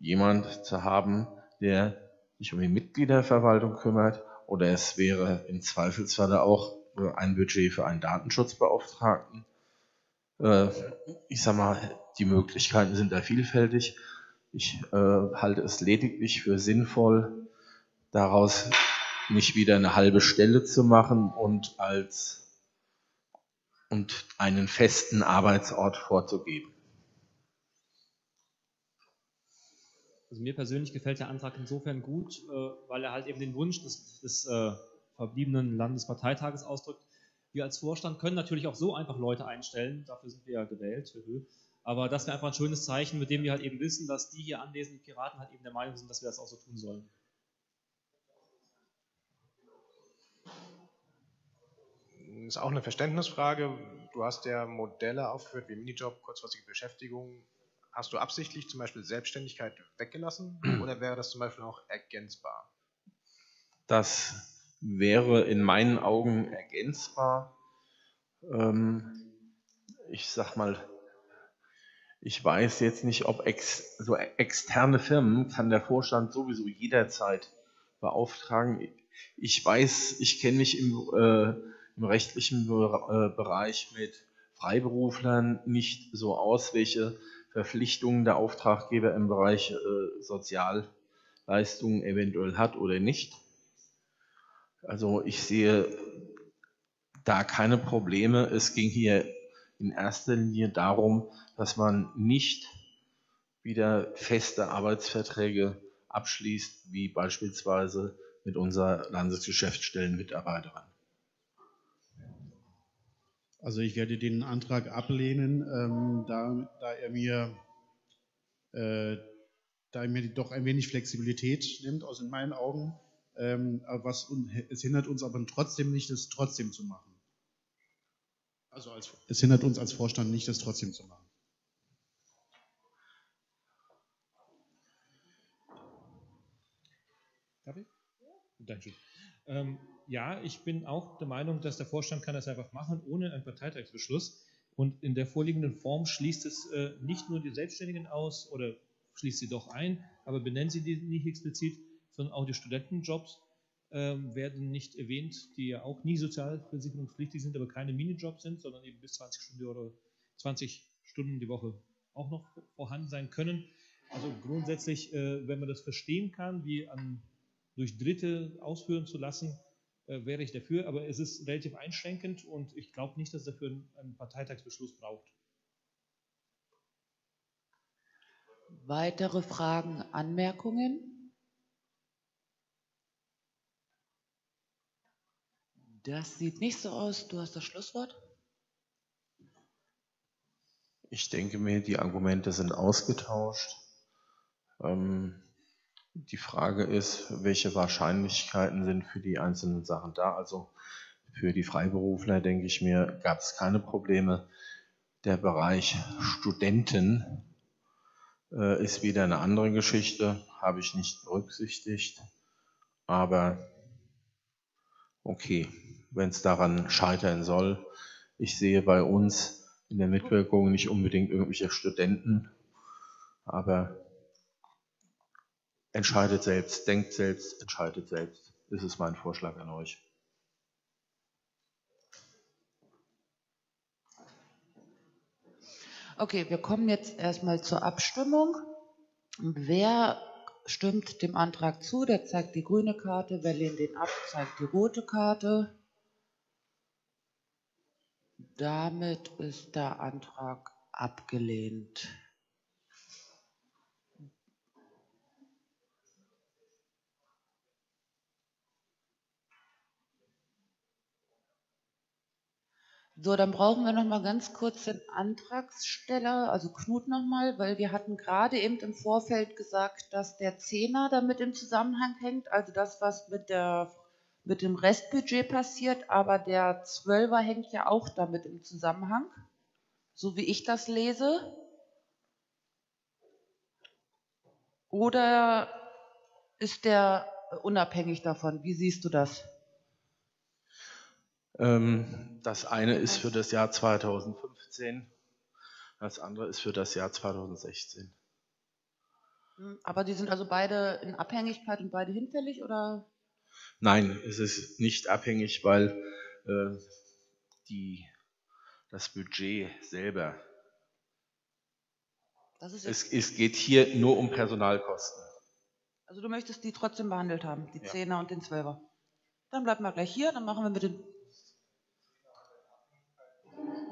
jemand zu haben, der sich um die Mitgliederverwaltung kümmert, oder es wäre im Zweifelsfall auch ein Budget für einen Datenschutzbeauftragten. Äh, ich sag mal, die Möglichkeiten sind da vielfältig. Ich äh, halte es lediglich für sinnvoll, daraus nicht wieder eine halbe Stelle zu machen und als und einen festen Arbeitsort vorzugeben. Also mir persönlich gefällt der Antrag insofern gut, weil er halt eben den Wunsch des, des äh, verbliebenen Landesparteitages ausdrückt. Wir als Vorstand können natürlich auch so einfach Leute einstellen, dafür sind wir ja gewählt, aber das wäre einfach ein schönes Zeichen, mit dem wir halt eben wissen, dass die hier anwesenden Piraten halt eben der Meinung sind, dass wir das auch so tun sollen. Das ist auch eine Verständnisfrage. Du hast ja Modelle aufgeführt wie Minijob, kurzfristige Beschäftigung. Hast du absichtlich zum Beispiel Selbstständigkeit weggelassen oder wäre das zum Beispiel auch ergänzbar? Das wäre in meinen Augen ergänzbar. Ich sag mal, ich weiß jetzt nicht, ob ex, so externe Firmen kann der Vorstand sowieso jederzeit beauftragen. Ich weiß, ich kenne mich im, äh, im rechtlichen Bereich mit Freiberuflern nicht so aus, welche Verpflichtungen der Auftraggeber im Bereich äh, Sozialleistungen eventuell hat oder nicht. Also ich sehe da keine Probleme. Es ging hier in erster Linie darum, dass man nicht wieder feste Arbeitsverträge abschließt, wie beispielsweise mit unserer Landesgeschäftsstellenmitarbeiterin. Also ich werde den Antrag ablehnen, ähm, da, da er mir, äh, da er mir doch ein wenig Flexibilität nimmt, aus in meinen Augen. Ähm, was, es hindert uns aber trotzdem nicht, es trotzdem zu machen. Also als, es hindert uns als Vorstand nicht, es trotzdem zu machen. Darf ich? Ja. Danke. Ähm, Ja, ich bin auch der Meinung, dass der Vorstand kann das einfach machen, ohne einen Parteitagsbeschluss. Und in der vorliegenden Form schließt es äh, nicht nur die Selbstständigen aus oder schließt sie doch ein, aber benennen sie die nicht explizit, sondern auch die Studentenjobs äh, werden nicht erwähnt, die ja auch nie sozialversicherungspflichtig sind, aber keine Minijobs sind, sondern eben bis zwanzig Stunden oder zwanzig Stunden die Woche auch noch vorhanden sein können. Also grundsätzlich, äh, wenn man das verstehen kann, wie an, durch Dritte ausführen zu lassen, wäre ich dafür, aber es ist relativ einschränkend und ich glaube nicht, dass es dafür einen Parteitagsbeschluss braucht. Weitere Fragen, Anmerkungen? Das sieht nicht so aus. Du hast das Schlusswort. Ich denke mir, die Argumente sind ausgetauscht. Ähm Die Frage ist, welche Wahrscheinlichkeiten sind für die einzelnen Sachen da? Also für die Freiberufler, denke ich mir, gab es keine Probleme. Der Bereich Studenten äh, ist wieder eine andere Geschichte, habe ich nicht berücksichtigt. Aber okay, wenn es daran scheitern soll. Ich sehe bei uns in der Mitwirkung nicht unbedingt irgendwelche Studenten, aber entscheidet selbst, denkt selbst, entscheidet selbst. Das ist mein Vorschlag an euch. Okay, wir kommen jetzt erstmal zur Abstimmung. Wer stimmt dem Antrag zu? Der zeigt die grüne Karte. Wer lehnt den ab, zeigt die rote Karte. Damit ist der Antrag abgelehnt. So, dann brauchen wir noch mal ganz kurz den Antragsteller, also Knut noch mal, weil wir hatten gerade eben im Vorfeld gesagt, dass der Zehner damit im Zusammenhang hängt, also das, was mit, der, mit dem Restbudget passiert, aber der Zwölfer hängt ja auch damit im Zusammenhang, so wie ich das lese. Oder ist der unabhängig davon? Wie siehst du das? Das eine ist für das Jahr zweitausendfünfzehn, das andere ist für das Jahr zweitausendsechzehn. Aber die sind also beide in Abhängigkeit und beide hinfällig, oder? Nein, es ist nicht abhängig, weil äh, die, das Budget selber, das ist es, es geht hier nur um Personalkosten. Also du möchtest die trotzdem behandelt haben, die Zehner und den Zwölfer. Dann bleiben wir gleich hier, dann machen wir mit den...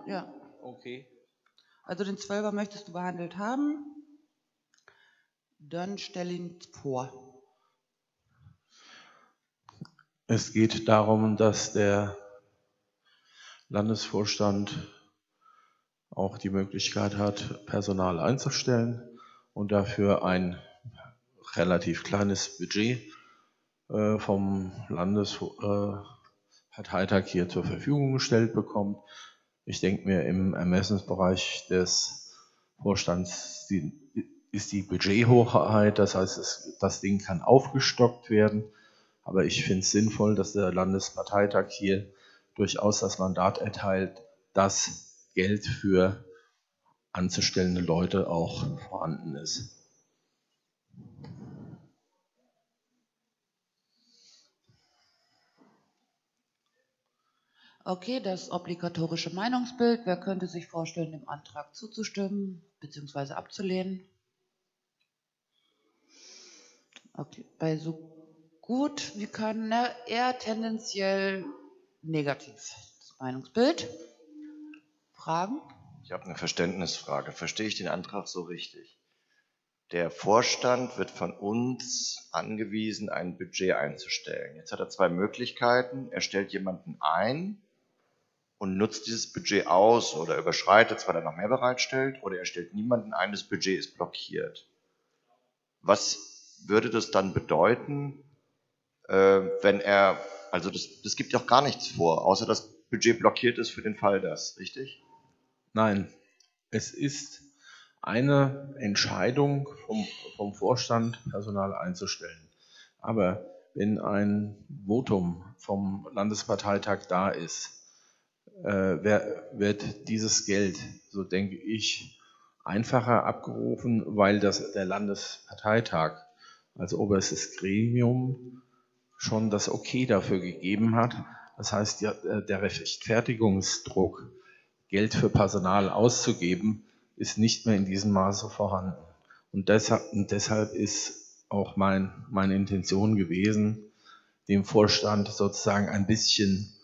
Ja. Okay. Also den Zwölfer möchtest du behandelt haben. Dann stell ihn vor. Es geht darum, dass der Landesvorstand auch die Möglichkeit hat, Personal einzustellen und dafür ein relativ kleines Budget äh, vom Landesparteitag äh, hier zur Verfügung gestellt bekommt. Ich denke mir, im Ermessensbereich des Vorstands die, ist die Budgethoheit, das heißt, es, das Ding kann aufgestockt werden, aber ich finde es sinnvoll, dass der Landesparteitag hier durchaus das Mandat erteilt, dass Geld für anzustellende Leute auch vorhanden ist. Okay, das obligatorische Meinungsbild. Wer könnte sich vorstellen, dem Antrag zuzustimmen bzw. abzulehnen? Okay, bei so gut wie keinem, eher tendenziell negativ, das Meinungsbild. Fragen? Ich habe eine Verständnisfrage. Verstehe ich den Antrag so richtig? Der Vorstand wird von uns angewiesen, ein Budget einzustellen. Jetzt hat er zwei Möglichkeiten. Er stellt jemanden ein und nutzt dieses Budget aus oder überschreitet, weil er noch mehr bereitstellt, oder er stellt niemanden ein, das Budget ist blockiert. Was würde das dann bedeuten, wenn er, also das, das gibt ja auch gar nichts vor, außer dass Budget blockiert ist für den Fall das, richtig? Nein, es ist eine Entscheidung vom, vom Vorstand, Personal einzustellen. Aber wenn ein Votum vom Landesparteitag da ist, Äh, wer, wird dieses Geld, so denke ich, einfacher abgerufen, weil das der Landesparteitag als oberstes Gremium schon das Okay dafür gegeben hat. Das heißt, ja, der Rechtfertigungsdruck, Geld für Personal auszugeben, ist nicht mehr in diesem Maße vorhanden. Und deshalb, und deshalb ist auch mein, meine Intention gewesen, dem Vorstand sozusagen ein bisschen,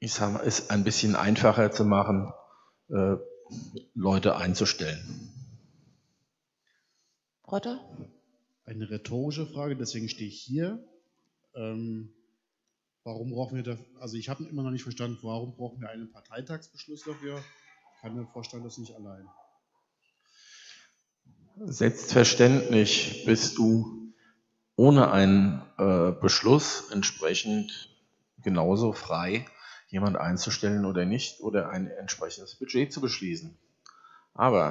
ich sage mal, es ein bisschen einfacher zu machen, äh, Leute einzustellen. Rotter? Eine rhetorische Frage, deswegen stehe ich hier. Ähm, warum brauchen wir da, also ich habe immer noch nicht verstanden, warum brauchen wir einen Parteitagsbeschluss dafür? Kann der Vorstand das nicht allein? Selbstverständlich bist du ohne einen äh, Beschluss entsprechend genauso frei, jemand einzustellen oder nicht, oder ein entsprechendes Budget zu beschließen. Aber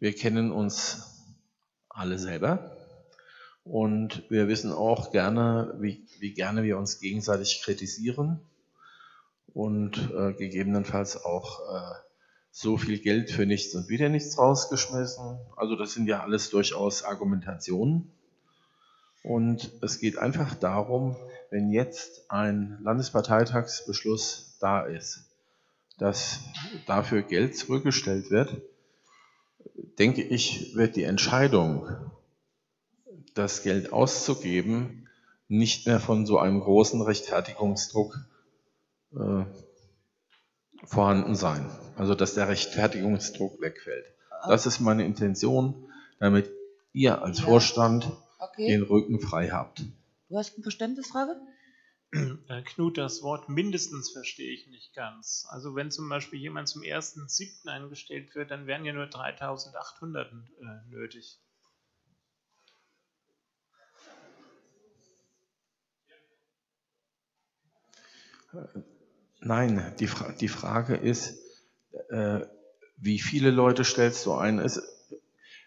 wir kennen uns alle selber und wir wissen auch gerne, wie, wie gerne wir uns gegenseitig kritisieren und äh, gegebenenfalls auch äh, so viel Geld für nichts und wieder nichts rausgeschmissen. Also das sind ja alles durchaus Argumentationen. Und es geht einfach darum, wenn jetzt ein Landesparteitagsbeschluss da ist, dass dafür Geld zurückgestellt wird, denke ich, wird die Entscheidung, das Geld auszugeben, nicht mehr von so einem großen Rechtfertigungsdruck äh, vorhanden sein. Also dass der Rechtfertigungsdruck wegfällt. Das ist meine Intention, damit ihr als Vorstand okay. den Rücken frei habt. Du hast eine Verständnisfrage? Knut, das Wort mindestens verstehe ich nicht ganz. Also wenn zum Beispiel jemand zum ersten siebten eingestellt wird, dann wären ja nur dreitausendachthundert nötig. Nein, die, Fra die Frage ist, äh, wie viele Leute stellst du ein? Es,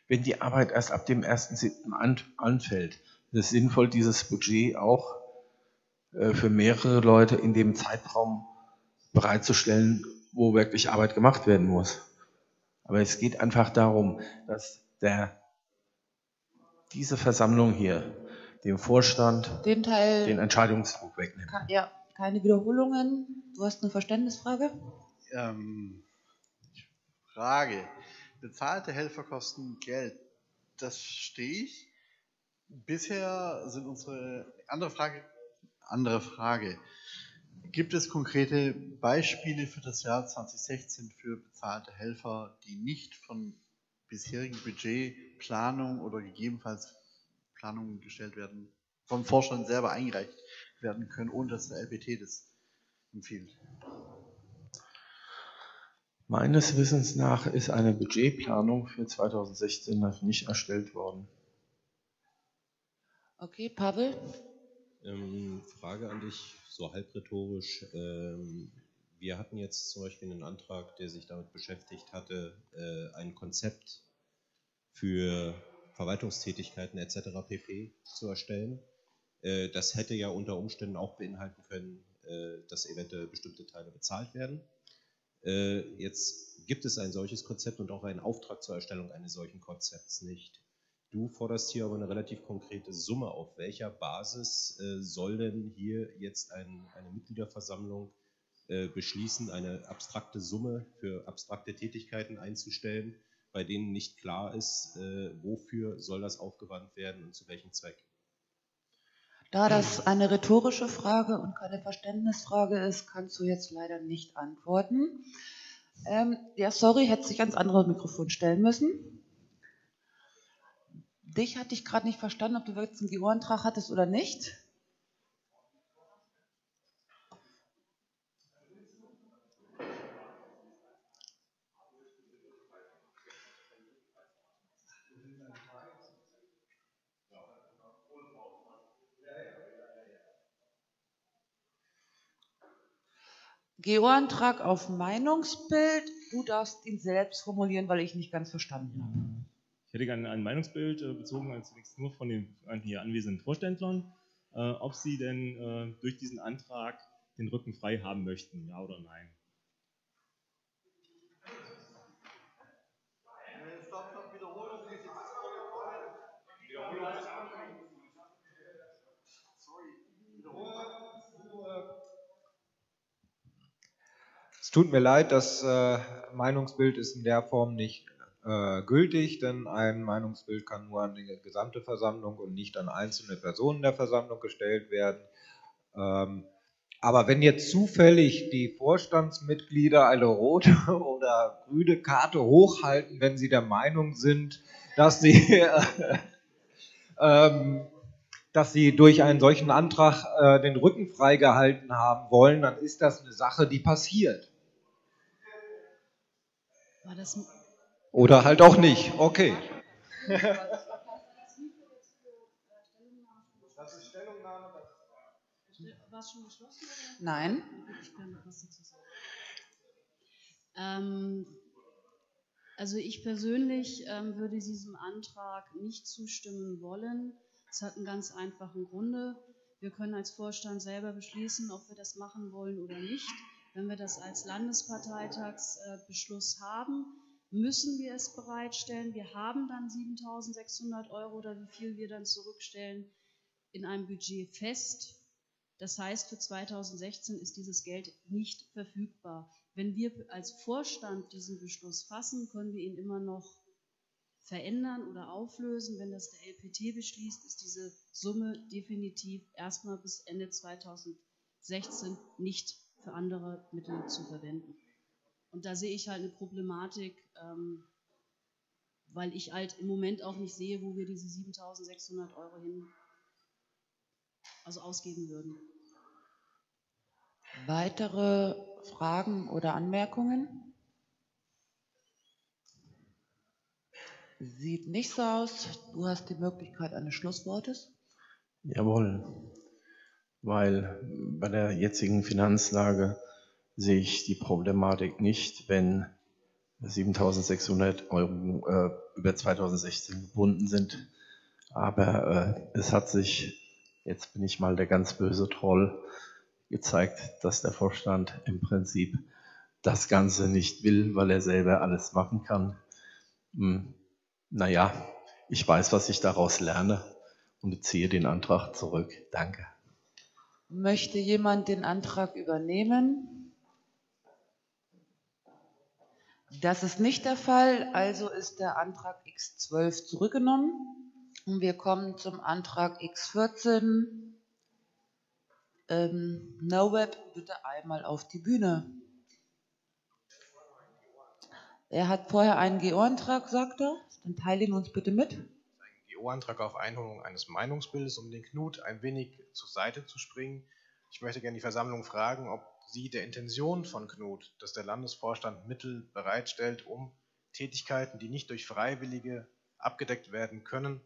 wenn die Arbeit erst ab dem ersten siebten an anfällt, ist es sinnvoll, dieses Budget auch äh, für mehrere Leute in dem Zeitraum bereitzustellen, wo wirklich Arbeit gemacht werden muss. Aber es geht einfach darum, dass der, diese Versammlung hier dem Vorstand den, Teil den Entscheidungsdruck wegnimmt. Kann, ja, keine Wiederholungen. Du hast eine Verständnisfrage? Ähm, Frage. Bezahlte Helferkosten Geld, das verstehe ich. Bisher sind unsere... Andere Frage. Andere Frage. Gibt es konkrete Beispiele für das Jahr zweitausendsechzehn für bezahlte Helfer, die nicht von bisherigen Budget, Planung oder gegebenenfalls Planungen gestellt werden, vom Vorstand selber eingereicht werden können, ohne dass der L P T das empfiehlt? Meines Wissens nach ist eine Budgetplanung für zweitausendsechzehn noch nicht erstellt worden. Okay, Pavel? Ähm, Frage an dich, so halb rhetorisch. Ähm, wir hatten jetzt zum Beispiel einen Antrag, der sich damit beschäftigt hatte, äh, ein Konzept für Verwaltungstätigkeiten et cetera pp. Zu erstellen. Äh, das hätte ja unter Umständen auch beinhalten können, äh, dass eventuell bestimmte Teile bezahlt werden. Äh, jetzt gibt es ein solches Konzept und auch einen Auftrag zur Erstellung eines solchen Konzepts nicht. Du forderst hier aber eine relativ konkrete Summe. Auf welcher Basis äh, soll denn hier jetzt ein, eine Mitgliederversammlung äh, beschließen, eine abstrakte Summe für abstrakte Tätigkeiten einzustellen, bei denen nicht klar ist, äh, wofür soll das aufgewandt werden und zu welchem Zweck? Da das eine rhetorische Frage und keine Verständnisfrage ist, kannst du jetzt leider nicht antworten. Ähm, ja, sorry, hätte sich ans andere Mikrofon stellen müssen. Dich hatte ich gerade nicht verstanden, ob du wirklich einen Gehörantrag hattest oder nicht. Geo-Antrag auf Meinungsbild, du darfst ihn selbst formulieren, weil ich nicht ganz verstanden habe. Ich hätte gerne ein Meinungsbild äh, bezogen, also zunächst nur von den hier anwesenden Vorständlern, äh, ob sie denn äh, durch diesen Antrag den Rücken frei haben möchten, ja oder nein. Es tut mir leid, das äh, Meinungsbild ist in der Form nicht Äh, gültig, denn ein Meinungsbild kann nur an die gesamte Versammlung und nicht an einzelne Personen der Versammlung gestellt werden. Ähm, aber wenn jetzt zufällig die Vorstandsmitglieder eine rote oder grüne Karte hochhalten, wenn sie der Meinung sind, dass sie, äh, ähm, dass sie durch einen solchen Antrag äh, den Rücken freigehalten haben wollen, dann ist das eine Sache, die passiert. War das... Oder halt auch nicht. Okay. Das ist Stellungnahme. War es schon geschlossen? Nein. Ähm, also ich persönlich ähm, würde diesem Antrag nicht zustimmen wollen. Es hat einen ganz einfachen Grund. Wir können als Vorstand selber beschließen, ob wir das machen wollen oder nicht. Wenn wir das als Landesparteitagsbeschluss äh, haben, müssen wir es bereitstellen. Wir haben dann siebentausendsechshundert Euro oder wie viel wir dann zurückstellen in einem Budget fest. Das heißt, für zweitausendsechzehn ist dieses Geld nicht verfügbar. Wenn wir als Vorstand diesen Beschluss fassen, können wir ihn immer noch verändern oder auflösen. Wenn das der L P T beschließt, ist diese Summe definitiv erstmal bis Ende zweitausendsechzehn nicht für andere Mittel zu verwenden. Und da sehe ich halt eine Problematik, ähm, weil ich halt im Moment auch nicht sehe, wo wir diese siebentausendsechshundert Euro hin also ausgeben würden. Weitere Fragen oder Anmerkungen? Sieht nicht so aus. Du hast die Möglichkeit eines Schlusswortes. Jawohl, weil bei der jetzigen Finanzlage sehe ich die Problematik nicht, wenn siebentausendsechshundert Euro äh, über zweitausendsechzehn gebunden sind. Aber äh, es hat sich jetzt bin ich mal der ganz böse Troll, gezeigt, dass der Vorstand im Prinzip das Ganze nicht will, weil er selber alles machen kann. Hm, naja, ich weiß, was ich daraus lerne und ziehe den Antrag zurück. Danke. Möchte jemand den Antrag übernehmen? Das ist nicht der Fall, also ist der Antrag X zwölf zurückgenommen. Und wir kommen zum Antrag X vierzehn. Ähm, NoWeb, bitte einmal auf die Bühne. Er hat vorher einen G O-Antrag, sagt er. Dann teile ihn uns bitte mit. Ein G O-Antrag auf Einholung eines Meinungsbildes, um den Knut ein wenig zur Seite zu springen. Ich möchte gerne die Versammlung fragen, ob sie der Intention von Knut, dass der Landesvorstand Mittel bereitstellt, um Tätigkeiten, die nicht durch Freiwillige abgedeckt werden können,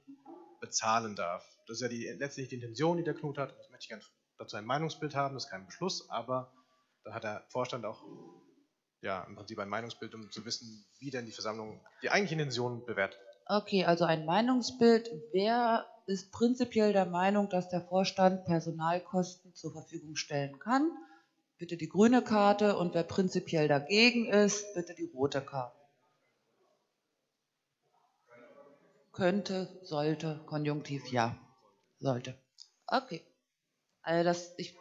bezahlen darf. Das ist ja die, letztlich die Intention, die der Knut hat. Das möchte ich gerne dazu ein Meinungsbild haben, das ist kein Beschluss, aber da hat der Vorstand auch ja, im Prinzip ein Meinungsbild, um zu wissen, wie denn die Versammlung die eigentlichen Intentionen bewertet. Okay, also ein Meinungsbild. Wer ist prinzipiell der Meinung, dass der Vorstand Personalkosten zur Verfügung stellen kann? Bitte die grüne Karte, und wer prinzipiell dagegen ist, bitte die rote Karte. Könnte, sollte, Konjunktiv, ja. Sollte. Okay. Also das, ich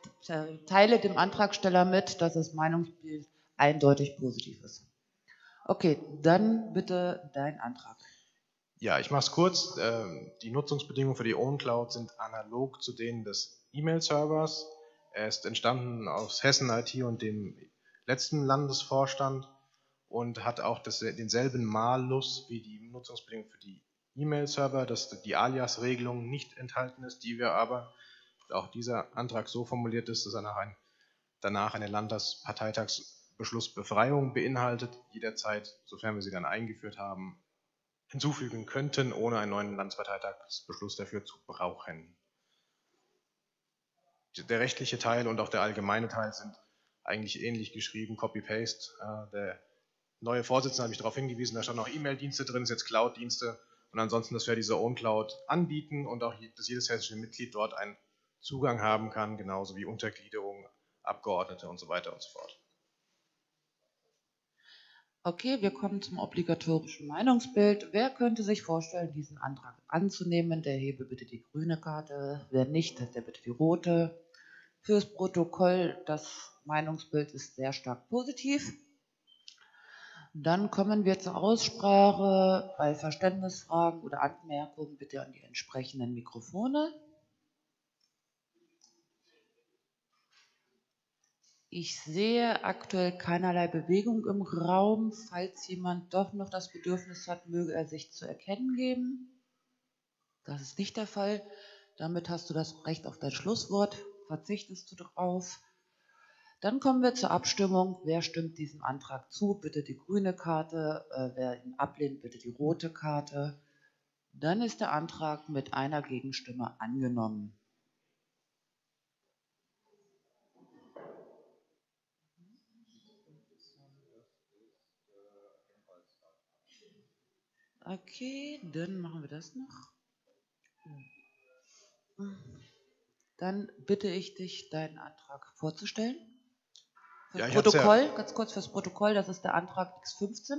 teile dem Antragsteller mit, dass das Meinungsbild eindeutig positiv ist. Okay, dann bitte dein Antrag. Ja, ich mache es kurz. Die Nutzungsbedingungen für die OwnCloud sind analog zu denen des E-Mail-Servers. Er ist entstanden aus Hessen-I T und dem letzten Landesvorstand und hat auch das, denselben Malus wie die Nutzungsbedingungen für die E-Mail-Server, dass die Alias-Regelung nicht enthalten ist, die wir aber, auch dieser Antrag so formuliert ist, dass er nach ein, danach eine Landesparteitagsbeschlussbefreiung beinhaltet, jederzeit, sofern wir sie dann eingeführt haben, hinzufügen könnten, ohne einen neuen Landesparteitagsbeschluss dafür zu brauchen. Der rechtliche Teil und auch der allgemeine Teil sind eigentlich ähnlich geschrieben, Copy-Paste. Der neue Vorsitzende hat mich darauf hingewiesen, da stand noch E-Mail-Dienste drin, ist jetzt Cloud-Dienste, und ansonsten, dass wir diese OwnCloud anbieten und auch, dass jedes hessische Mitglied dort ein Zugang haben kann, genauso wie Untergliederung, Abgeordnete und so weiter und so fort. Okay, wir kommen zum obligatorischen Meinungsbild. Wer könnte sich vorstellen, diesen Antrag anzunehmen? Der hebe bitte die grüne Karte. Wer nicht, der bitte die rote. Fürs Protokoll, das Meinungsbild ist sehr stark positiv. Dann kommen wir zur Aussprache. Bei Verständnisfragen oder Anmerkungen bitte an die entsprechenden Mikrofone. Ich sehe aktuell keinerlei Bewegung im Raum. Falls jemand doch noch das Bedürfnis hat, möge er sich zu erkennen geben. Das ist nicht der Fall. Damit hast du das Recht auf dein Schlusswort. Verzichtest du darauf. Dann kommen wir zur Abstimmung. Wer stimmt diesem Antrag zu? Bitte die grüne Karte. Wer ihn ablehnt, bitte die rote Karte. Dann ist der Antrag mit einer Gegenstimme angenommen. Okay, dann machen wir das noch. Dann bitte ich dich, deinen Antrag vorzustellen. Fürs ja, ich Protokoll, ja ganz kurz fürs Protokoll, das ist der Antrag X fünfzehn.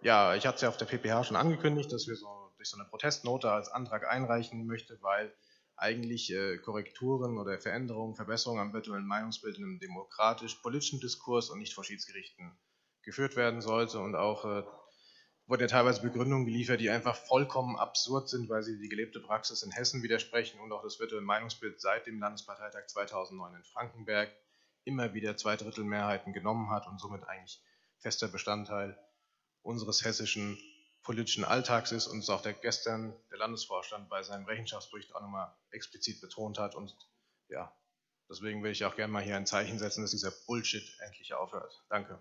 Ja, ich hatte es ja auf der P P H schon angekündigt, dass wir so durch so eine Protestnote als Antrag einreichen möchten, weil eigentlich äh, Korrekturen oder Veränderungen, Verbesserungen am virtuellen Meinungsbild in einem demokratisch-politischen Diskurs und nicht vor Schiedsgerichten geführt werden sollte. Und auch äh, wurden ja teilweise Begründungen geliefert, die einfach vollkommen absurd sind, weil sie die gelebte Praxis in Hessen widersprechen und auch das virtuelle Meinungsbild seit dem Landesparteitag zweitausendneun in Frankenberg immer wieder Zweidrittelmehrheiten genommen hat und somit eigentlich fester Bestandteil unseres hessischen politischen Alltags ist und es auch der gestern der Landesvorstand bei seinem Rechenschaftsbericht auch nochmal explizit betont hat. Und ja, deswegen will ich auch gerne mal hier ein Zeichen setzen, dass dieser Bullshit endlich aufhört. Danke.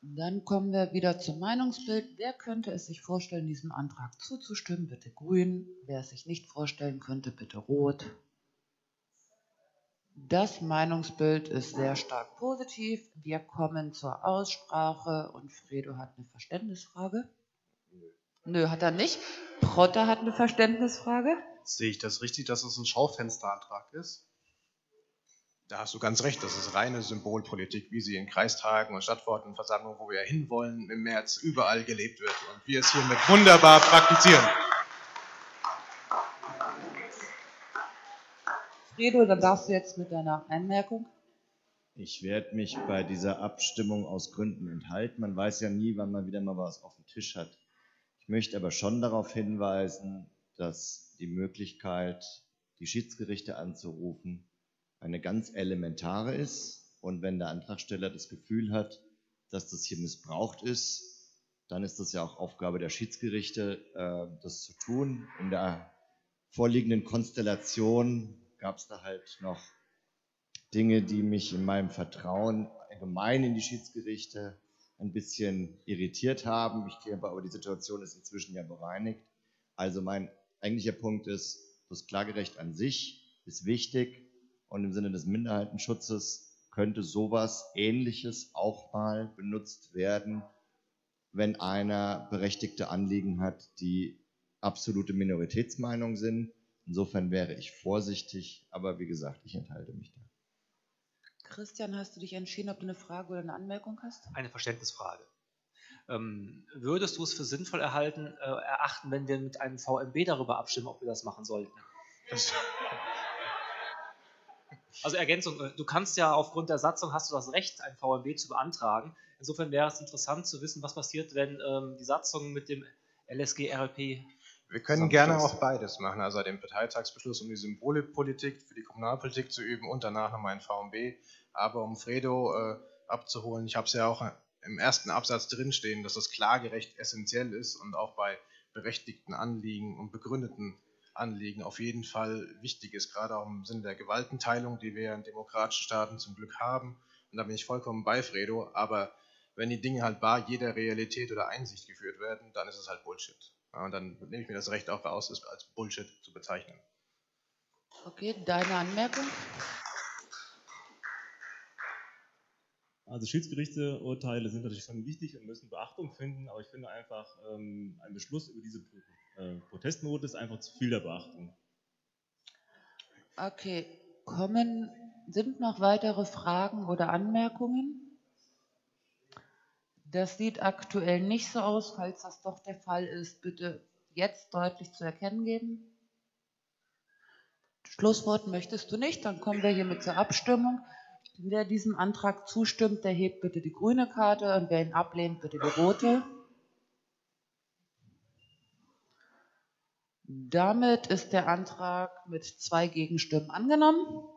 Dann kommen wir wieder zum Meinungsbild. Wer könnte es sich vorstellen, diesem Antrag zuzustimmen? Bitte grün. Wer es sich nicht vorstellen könnte, bitte rot. Das Meinungsbild ist sehr stark positiv. Wir kommen zur Aussprache und Fredo hat eine Verständnisfrage. Nö, Nö hat er nicht. Protter hat eine Verständnisfrage. Sehe ich das richtig, dass es ein Schaufensterantrag ist? Da hast du ganz recht, das ist reine Symbolpolitik, wie sie in Kreistagen und Stadtwortenversammlungen, wo wir ja hinwollen, im März überall gelebt wird. Und wir es hiermit wunderbar praktizieren. Fredo, dann darfst du jetzt mit deiner Einmerkung. Ich werde mich bei dieser Abstimmung aus Gründen enthalten. Man weiß ja nie, wann man wieder mal was auf dem Tisch hat. Ich möchte aber schon darauf hinweisen, dass die Möglichkeit, die Schiedsgerichte anzurufen, eine ganz elementare ist. Und wenn der Antragsteller das Gefühl hat, dass das hier missbraucht ist, dann ist das ja auch Aufgabe der Schiedsgerichte, das zu tun. In der vorliegenden Konstellation gab es da halt noch Dinge, die mich in meinem Vertrauen allgemein in die Schiedsgerichte ein bisschen irritiert haben. Ich gehe aber, aber die Situation ist inzwischen ja bereinigt. Also mein eigentlicher Punkt ist, das Klagerecht an sich ist wichtig und im Sinne des Minderheitenschutzes könnte sowas Ähnliches auch mal benutzt werden, wenn einer berechtigte Anliegen hat, die absolute Minoritätsmeinung sind. Insofern wäre ich vorsichtig, aber wie gesagt, ich enthalte mich da. Christian, hast du dich entschieden, ob du eine Frage oder eine Anmerkung hast? Eine Verständnisfrage. Ähm, würdest du es für sinnvoll erhalten, äh, erachten, wenn wir mit einem V M B darüber abstimmen, ob wir das machen sollten? Das also Ergänzung, du kannst ja aufgrund der Satzung, hast du das Recht, ein V M B zu beantragen. Insofern wäre es interessant zu wissen, was passiert, wenn ähm, die Satzung mit dem L S G R L P... Wir können gerne auch beides machen, also den Parteitagsbeschluss, um die Symbolpolitik für die Kommunalpolitik zu üben und danach nochmal ein V M B. Aber um Fredo äh, abzuholen, ich habe es ja auch im ersten Absatz drinstehen, dass das Klagerecht essentiell ist und auch bei berechtigten Anliegen und begründeten Anliegen auf jeden Fall wichtig ist, gerade auch im Sinne der Gewaltenteilung, die wir in demokratischen Staaten zum Glück haben. Und da bin ich vollkommen bei Fredo, aber wenn die Dinge halt bar jeder Realität oder Einsicht geführt werden, dann ist es halt Bullshit. Und dann nehme ich mir das Recht auch raus, es als Bullshit zu bezeichnen. Okay, deine Anmerkung? Also Schiedsgerichtsurteile sind natürlich schon wichtig und müssen Beachtung finden, aber ich finde einfach, ähm, ein Beschluss über diese äh, Protestnote ist einfach zu viel der Beachtung. Okay, kommen, sind noch weitere Fragen oder Anmerkungen? Das sieht aktuell nicht so aus. Falls das doch der Fall ist, bitte jetzt deutlich zu erkennen geben. Schlusswort möchtest du nicht, dann kommen wir hiermit zur Abstimmung. Wer diesem Antrag zustimmt, der hebt bitte die grüne Karte und wer ihn ablehnt, bitte die rote. Damit ist der Antrag mit zwei Gegenstimmen angenommen.